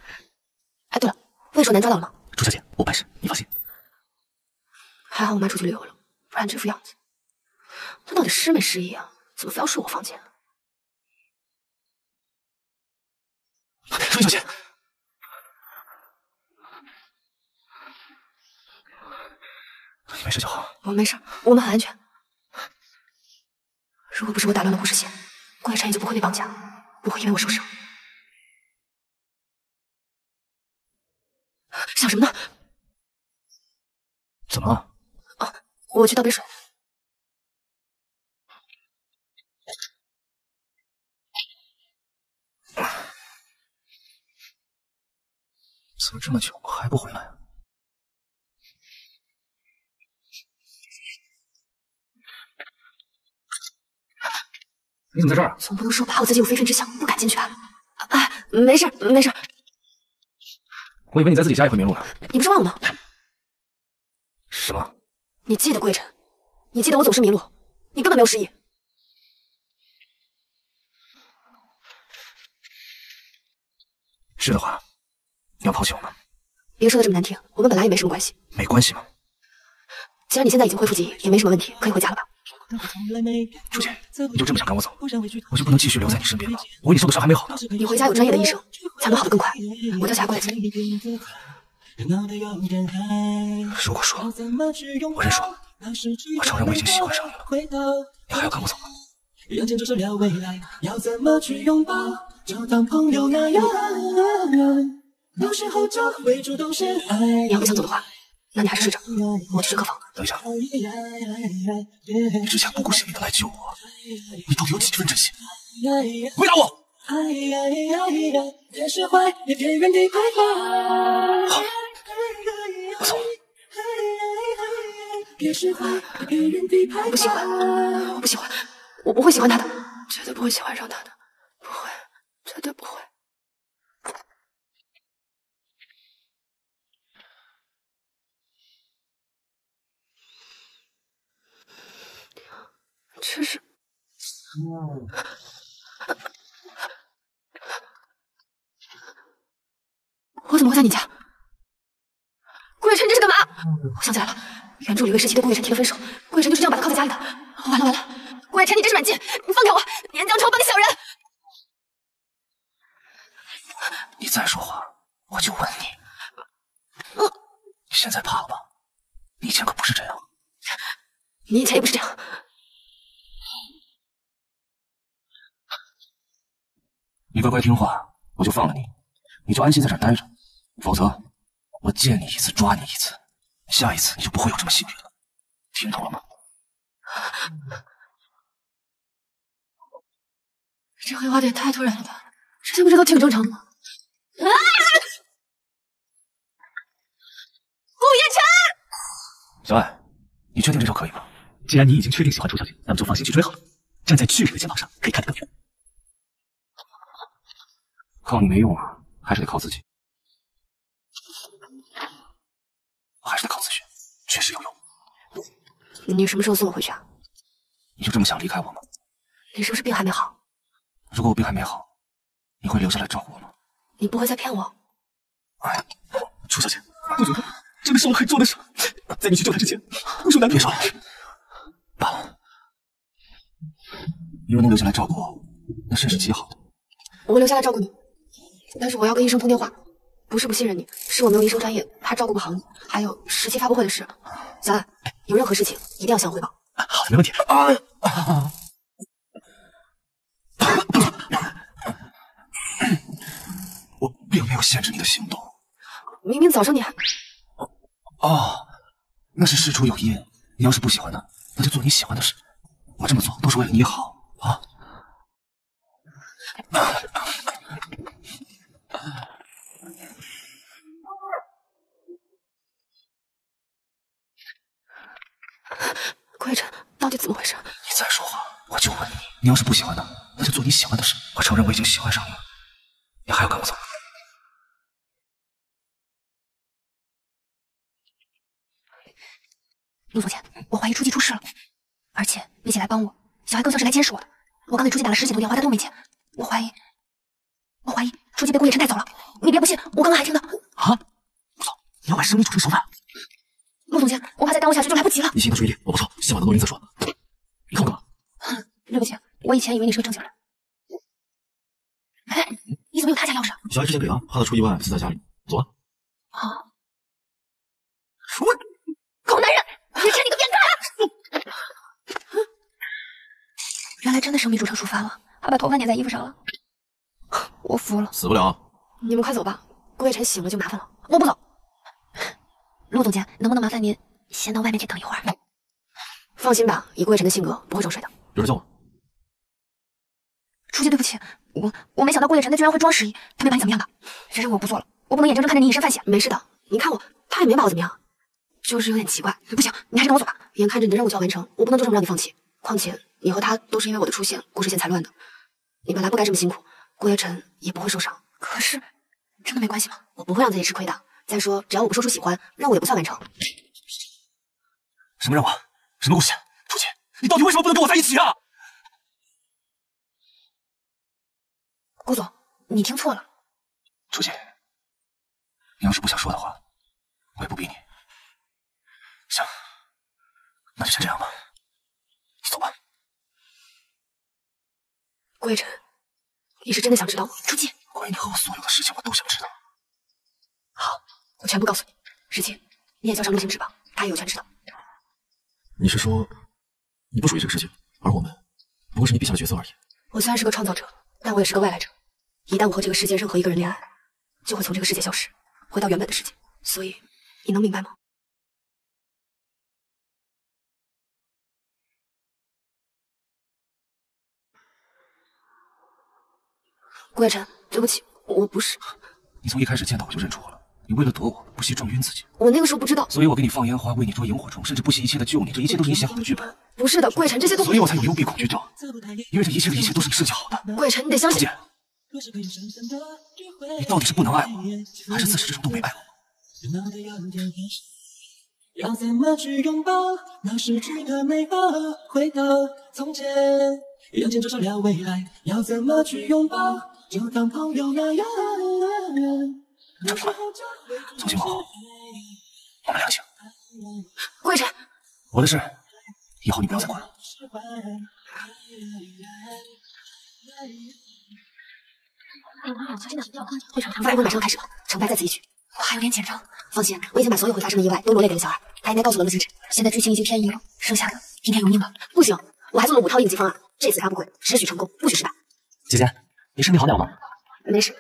哎，对了，魏硕南抓到了吗？朱小姐，我办事，你放心。还好我妈出去旅游了，不然这副样子。他到底失没失忆啊？怎么非要睡我房间？朱小姐，你没事就好。我没事，我们很安全。 如果不是我打乱了护士线，顾叶晨也就不会被绑架，不会因为我受伤。想什么呢？怎么了？啊，我去倒杯水。怎么这么久还不回来啊？ 你怎么在这儿？总不能说怕我自己有非分之想，不敢进去吧？哎，没事没事。我以为你在自己家也会迷路呢。你不是忘了吗？什么？你记得桂晨，你记得我总是迷路，你根本没有失忆。是的话，你要抛弃我吗？别说的这么难听，我们本来也没什么关系。没关系吗？既然你现在已经恢复记忆，也没什么问题，可以回家了吧？ 朱姐，你就这么想赶我走？我就不能继续留在你身边了。我为你受的伤还没好呢。你回家有专业的医生，才能好得更快。我叫小牙过来接你。如果说我认输，我承认我已经喜欢上你了，你还要跟我走吗？你要不想走的话，那你还是睡着，我去客房。等一下，你之前不顾性命的来救我，你到底有几分真心？回答我！好，我走了。我不喜欢，我不喜欢，我不会喜欢他的，绝对不会喜欢上他的，不会，绝对不会。 这是，我怎么会在你家？顾月晨，你这是干嘛？我想起来了，原助理为实习对顾月晨提了分手，顾月晨就是这样把他铐在家里的。完了完了，顾月晨，你这是软禁！你放开我！连江城帮你小人！你再说话，我就吻你。你现在怕了吧？你以前可不是这样。你以前也不是这样。 你乖乖听话，我就放了你，你就安心在这儿待着。否则，我见你一次抓你一次，下一次你就不会有这么幸运了。听懂了吗？这回话得太突然了吧？之前不是都挺正常的吗？啊！顾叶辰，小艾，你确定这招可以吗？既然你已经确定喜欢楚小姐，咱们就放心去追好了。站在巨人的肩膀上，可以看得更远。 靠你没用啊，还是得靠自己。我还是得靠自学，确实有用。你什么时候送我回去啊？你就这么想离开我吗？你是不是病还没好？如果我病还没好，你会留下来照顾我吗？你不会再骗我？哎，楚小姐，我觉得真的是我可以做的事。在你去救他之前，我说难别说了，罢了。你若能留下来照顾我，那甚是极好的。我留下来照顾你。 但是我要跟医生通电话，不是不信任你，是我没有医生专业，怕照顾不好你。还有实习发布会的事，小艾，有任何事情一定要向我汇报。好的，没问题。我并没有限制你的行动。明明早上你还……那是事出有因。你要是不喜欢他，那就做你喜欢的事。我这么做都是为了你好啊。顾月晨，到底怎么回事？你再说话，我就问你。你要是不喜欢他，那就做你喜欢的事。我承认我已经喜欢上你了，你还要跟我走？陆总监，我怀疑初级出事了，而且那姐来帮我，小艾更像是来监视我的。我刚给初级打了十几通电话，她都没接。我怀疑初级被顾月晨带走了。你别不信，我刚刚还听到。啊！陆总，你要玩生米煮成熟饭？ 陆总监，我怕再耽误下去就来不及了。你现在注意力，我不错，先把它弄晕再说。你看我干嘛？对不起，我以前以为你是个正经人。哎，你怎么有他家钥匙？小艾之前给的，怕他出意外，自在家里。走啊！出狗男人，你看你个变态！原来真的生米煮成熟饭了，还把头发粘在衣服上了。我服了，死不了。你们快走吧，顾月晨醒了就麻烦了。我不走。 陆总监，能不能麻烦您先到外面去等一会儿？放心吧，以顾月晨的性格，不会装睡的。有人叫我。初级，对不起，我没想到顾月晨他居然会装失忆，他没把你怎么样吧？这事我不做了，我不能眼睁睁看着你以身犯险。没事的，你看我，他也没把我怎么样，就是有点奇怪。不行，你还是跟我走吧。眼看着你的任务就要完成，我不能就这么让你放弃。况且你和他都是因为我的出现，故事线才乱的。你本来不该这么辛苦，顾月晨也不会受伤。可是，真的没关系吗？我不会让自己吃亏的。 再说，只要我不说出喜欢，任务也不算完成。什么任务？什么故事？初级，你到底为什么不能跟我在一起啊？顾总，你听错了。初级，你要是不想说的话，我也不逼你。行，那就先这样吧。你走吧。顾月晨，你是真的想知道吗？初级，关于你和我所有的事情，我都想知道。好。 我全部告诉你，十七，你也交上陆行止吧，他也有权知道。你是说，你不属于这个世界，而我们不过是你笔下的角色而已。我虽然是个创造者，但我也是个外来者。一旦我和这个世界任何一个人恋爱，就会从这个世界消失，回到原本的世界。所以，你能明白吗？顾远辰，对不起，我不是。你从一开始见到我就认出我了，你为了躲我，不惜撞晕自己。我那个时候不知道，所以我给你放烟花，为你捉萤火虫，甚至不惜一切的救你，这一切都是你写好的剧本。不是的，顾远辰，这些都……所以我才有幽闭恐惧症，因为这一切都是你设计好的。顾远辰，你得相信。 你到底是不能爱我，还是自始至终都没爱我？要怎么去拥抱那失去的美好？回到从前，眼前只剩了未来。要怎么去拥抱？就当朋友那样。陈坤，从今往后，我们两清。跪着。我的事，以后你不要再管了。 不然我马上开始吧，成败在此一举。我还有点紧张。放心，我已经把所有会发生的意外都罗列给了小二，他应该告诉了陆星驰。现在剧情已经偏移了，剩下的听天由命吧。不行，我还做了5套应急方案，这次杀不会，只许成功，不许失败。姐姐，你身体好点了吗？没事，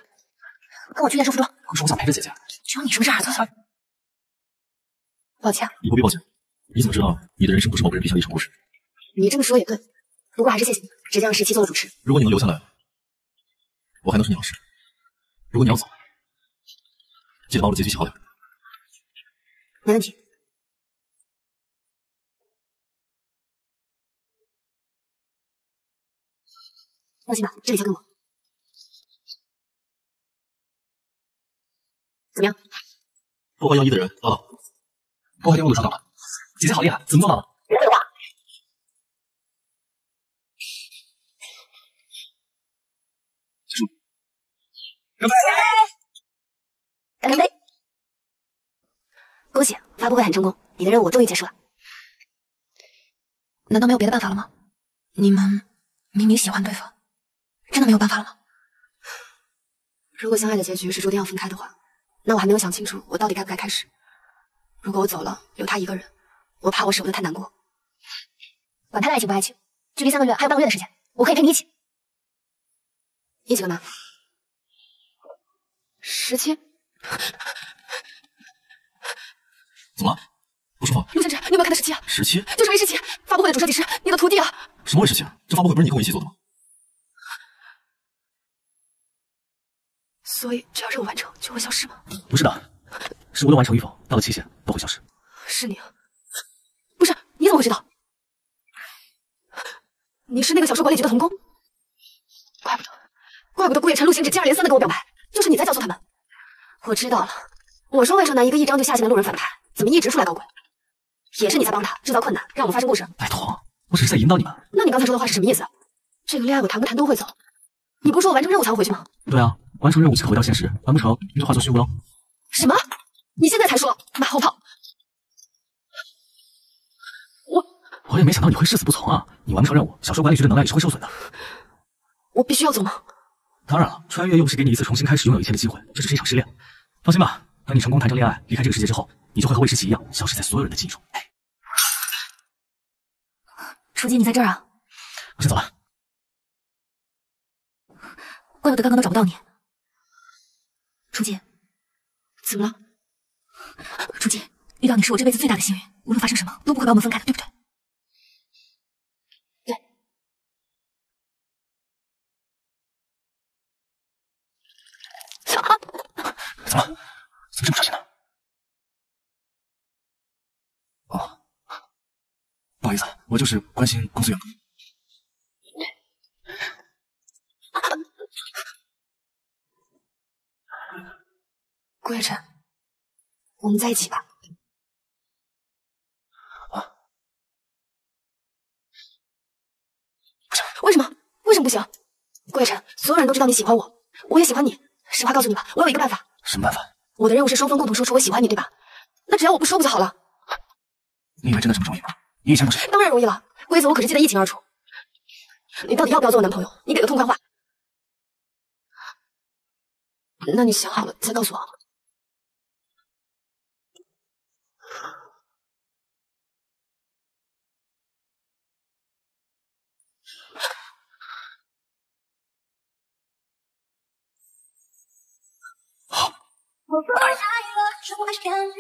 跟我去验收服装。可是我想陪着姐姐。只有你什么事儿都想。抱歉。你不必抱歉。你怎么知道你的人生不是某个人笔下的一场故事？你这么说也对，不过还是谢谢你，只将17做了主持。如果你能留下来。 我还能是你老师。如果你要走，记得把我的结局写好点。没问题。放心吧，这里交给我。怎么样？破坏药医的人抓到，破坏药物的抓到了。姐姐好厉害，怎么做到的？不会画。 干杯！干杯！恭喜，发布会很成功，你的任务终于结束了。难道没有别的办法了吗？你们明明喜欢对方，真的没有办法了吗？如果相爱的结局是注定要分开的话，那我还没有想清楚，我到底该不该开始。如果我走了，留他一个人，我怕我舍不得太难过。管他的爱情不爱情，距离3个月还有半个月的时间，我可以陪你一起。一起干嘛？ 17，怎么了？不舒服？陆先生，你有没有看到17啊？17，就是为17，发布会的主设计师，你的徒弟啊。什么为17啊？这发布会不是你跟我一起做的吗？所以只要任务完成就会消失吗？不是的，是无论完成与否，到了期限都会消失。是你啊？不是，你怎么会知道？你是那个小说管理局的童工？怪不得顾远辰、陆行止接二连三的跟我表白。 就是你在教唆他们，我知道了。我说魏正南一个1章就下线的路人反派，怎么一直出来搞鬼？也是你在帮他制造困难，让我们发生故事。拜托，我只是在引导你们。那你刚才说的话是什么意思？这个恋爱我谈不谈都会走。你不是说我完成任务才会回去吗？对啊，完成任务即可回到现实，完不成你就化作虚无喽。什么？你现在才说？马后炮！我也没想到你会誓死不从啊！你完不成任务，小说管理局的能量也是会受损的。我必须要走吗？ 当然了，穿越又不是给你一次重新开始拥有一天的机会，这只是一场失恋。放心吧，等你成功谈成恋爱，离开这个世界之后，你就会和魏时琪一样，消失在所有人的记忆中。哎，书记，你在这儿啊？我先走了。怪不得刚刚都找不到你。书记，怎么了？书记，遇到你是我这辈子最大的幸运，无论发生什么都不会把我们分开的，对不对？ 怎么这么伤心呢？哦，不好意思，我就是关心公司员工。顾月辰，我们在一起吧。啊？不行，为什么不行？顾月辰，所有人都知道你喜欢我，我也喜欢你。实话告诉你吧，我有一个办法。什么办法？ 我的任务是双方共同说出我喜欢你，对吧？那只要我不说不就好了？你以为真的这么容易吗？你以前不是……当然容易了，规则我可是记得一清二楚。你到底要不要做我男朋友？你给个痛快话。那你想好了再告诉我。好。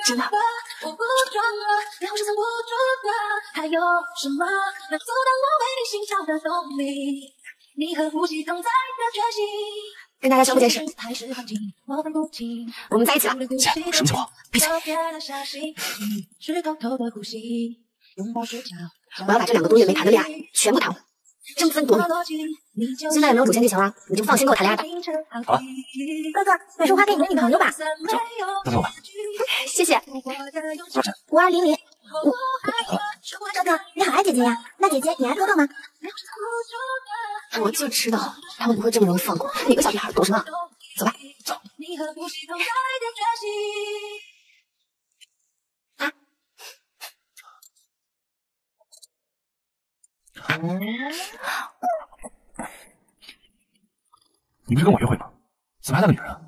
真的？跟大家说个件事，我们在一起了。姐，什么情况？闭嘴！我要把这2个多月没谈的恋爱全部谈完，争分夺秒。现在也没有主线剧情了，你就放心跟我谈恋爱吧。好了，哥哥，买束花给你的女朋友吧。这，那给我吧。谢谢。多少？5200。哥哥，你好爱姐姐呀？那姐姐也爱哥哥吗？ 我就知道他们不会这么容易放过哪个小女孩，懂什么？走吧，走。啊！你不是跟我约会吗？怎么还带个女人啊？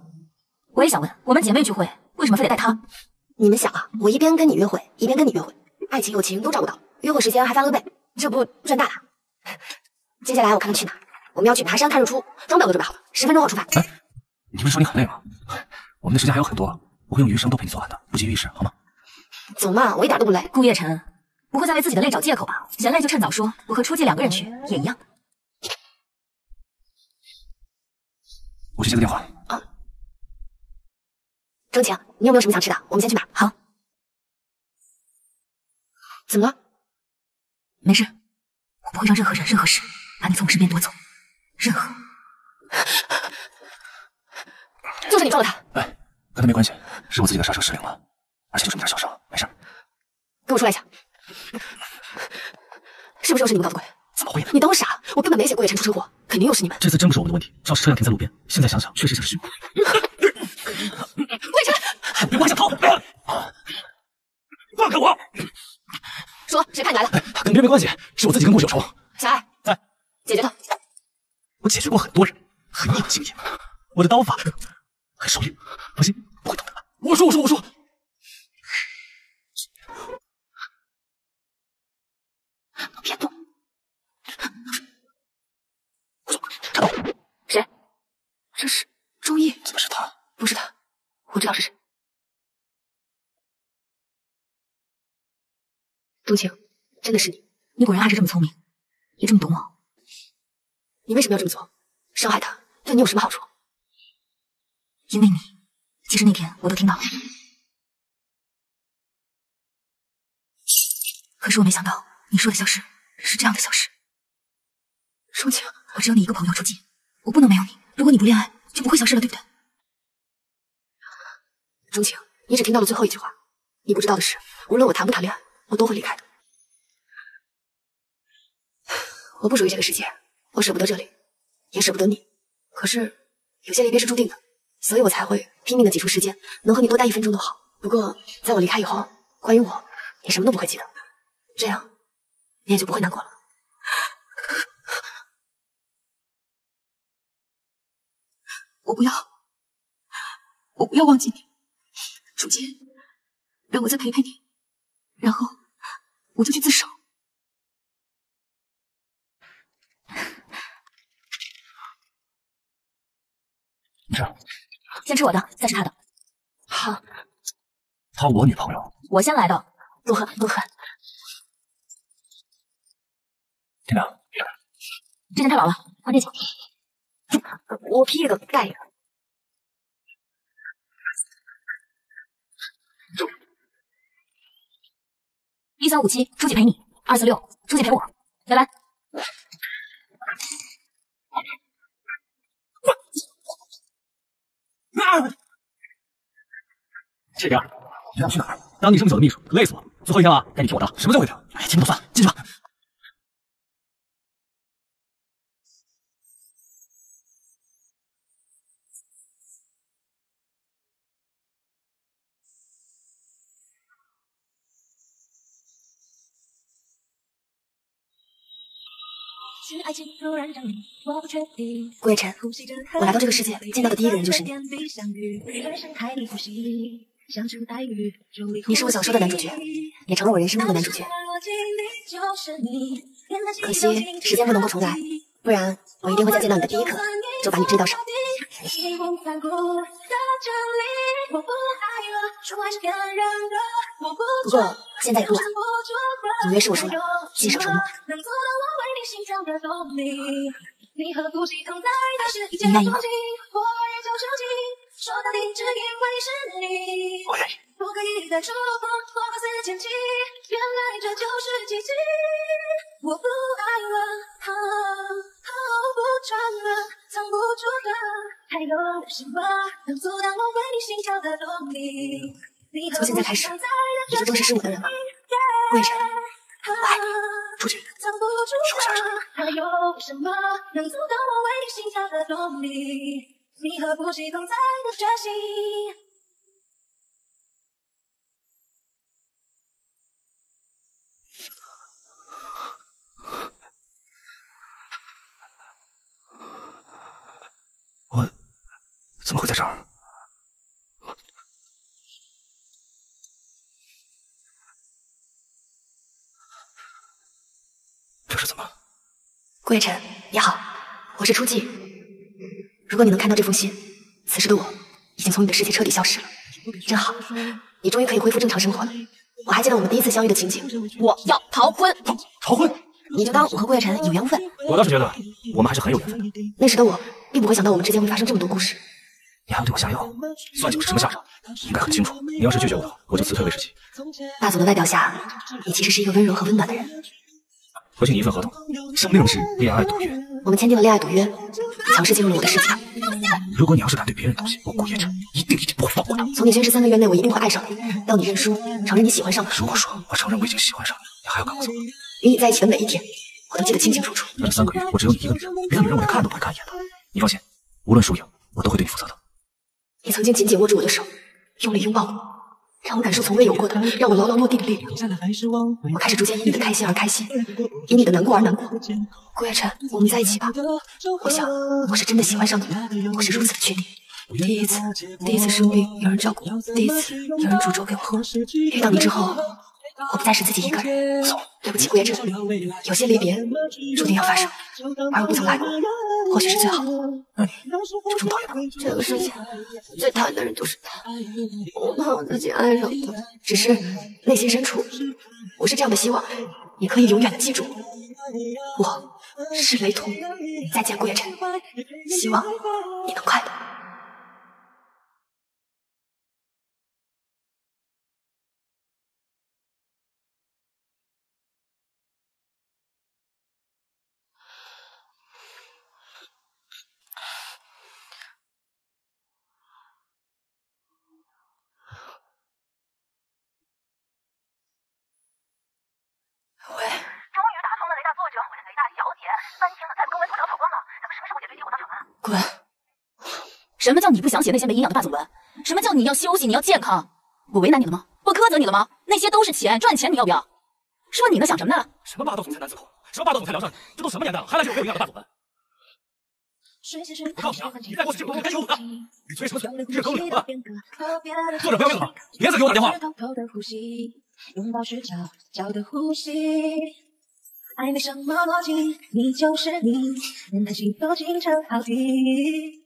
我也想问，我们姐妹聚会为什么非得带她？你们想啊，我一边跟你约会，一边跟你约会，爱情友情都照顾到，约会时间还翻了倍，这不赚大了？ 接下来我看看去哪儿，我们要去爬山看日出，装备我都准备好了，10分钟后出发。哎，你不是说你很累吗？我们的时间还有很多，我会用余生都陪你做完的，不急于一时，好吗？走嘛，我一点都不累。顾夜晨，不会再为自己的累找借口吧？人累就趁早说，我和初见2个人去也一样。我去接个电话。啊，钟情，你有没有什么想吃的？我们先去哪儿？好。怎么了？没事，我不会让任何人、任何事。 把你从我身边夺走，任何，就是你撞了他。哎，跟他没关系，是我自己的刹车失灵了，而且就这么点小伤，没事。跟我出来一下，是不是又是你们搞的鬼？怎么会呢？你当我傻？我根本没写顾夜晨出车祸，肯定又是你们。这次真不是我们的问题，肇事车辆停在路边，现在想想确实像是虚故。顾夜晨，我还想逃，放开我！说，谁派你来了？跟别人没关系，是我自己跟顾氏有仇。小爱。 解决他！我解决过很多人，很硬的经验，我的刀法很熟练，放心，不会痛的。我说，别动！我走，站住！谁？这是周易？怎么是他？不是他，我知道是谁。钟情，真的是你！你果然还是这么聪明，也这么懂我。 你为什么要这么做？伤害他对你有什么好处？因为你，其实那天我都听到了，可是我没想到你说的消失是这样的消失。钟情，我只有你一个朋友，初见，我不能没有你。如果你不恋爱，就不会消失了，对不对？钟情，你只听到了最后一句话，你不知道的是，无论我谈不谈恋爱，我都会离开的。我不属于这个世界。 我舍不得这里，也舍不得你。可是有些离别是注定的，所以我才会拼命的挤出时间，能和你多待1分钟都好。不过在我离开以后，关于我，你什么都不会记得，这样你也就不会难过了。我不要忘记你，初见，让我再陪陪你，然后我就去自首。 没事，先吃我的，再吃他的。好，她我女朋友，我先来的，多喝多喝。店长，这件太老了，换这件。我披一个，盖一个。1357，初姐陪你；246，初姐陪我。拜拜。 啊！这边，你想去哪儿？当你这么久的秘书，累死我了。最后一条啊，该你听我的。什么最后一条？哎，听不懂算了，进去吧。顾夜晨，我来到这个世界见到的第1个人就是你，你是我小说的男主角，也成了我人生中的男主角。可惜时间不能够重来，不然我一定会在见到你的第1刻就把你追到手。不过现在也不晚，隐约是我输了，信守承诺。 你愿意吗？只因为是你。我愿意。不可以再触碰，我和死前期，原来这就是奇迹。我不爱了，啊啊，不穿了，藏不住的，还有什么能阻挡我为你心跳的动力？从现在开始，你就正式是我的人了。跪着，来，出去。 藏不住的，还有什么能阻挡我为你心跳的动力？你和呼吸同在的决心。我怎么会在这儿？ 这是怎么？顾叶辰，你好，我是初季。如果你能看到这封信，此时的我已经从你的世界彻底消失了。真好，你终于可以恢复正常生活了。我还记得我们第一次相遇的情景，我要逃婚。逃婚？你就当我和顾叶辰有缘无分。我倒是觉得我们还是很有缘分的。那时的我并不会想到我们之间会发生这么多故事。你还要对我下药？算计我是什么下场？你应该很清楚。你要是拒绝我的，我就辞退魏世奇。霸总的外表下，你其实是一个温柔和温暖的人。 我请你一份合同，上面是恋爱赌约。我们签订了恋爱赌约，你尝试进入了我的世界。如果你要是敢对别人动心，我顾叶辰一定不会放过他。从你宣誓3个月内，我一定会爱上你，到你认输，承认你喜欢上我。如果说我承认我已经喜欢上你，你还要赶我走吗？与你在一起的每一天，我都记得清清楚楚。那这3个月，我只有你一个女人，别的女人我连看都不会看一眼的。你放心，无论输赢，我都会对你负责的。你曾经紧紧握住我的手，用力拥抱我。 让我感受从未有过的，让我牢牢落地的力量。我开始逐渐因你的开心而开心，因你的难过而难过。顾叶辰，我们在一起吧。我想，我是真的喜欢上你的，我是如此的确定。第一次生病有人照顾，第一次有人煮粥给我喝。遇到你之后，我不再是自己一个人。对不起，顾叶辰，有些离别注定要发生，而我不曾来过，或许是最好的。那你就这么讨厌他？这个世界最讨厌的人就是他。我怕我自己爱上他，只是内心深处，我是这样的希望，你可以永远的记住我，我是雷同。再见，顾叶辰，希望你能快乐。 滚！什么叫你不想写那些没营养的霸总文？什么叫你要休息，你要健康？我为难你了吗？我苛责你了吗？那些都是钱，赚钱你要不要？说你呢，想什么呢？什么霸道总裁难伺候，什么霸道总裁聊上你，这都什么年代了，还来这种没有营养的霸总文？我告诉你啊，你再给我写这种东西，赶紧给我滚蛋！你催什么催？这狗脸吧！作者不要命了，别再给我打电话了。 爱没什么逻辑，你就是你，任它心都清澈好听。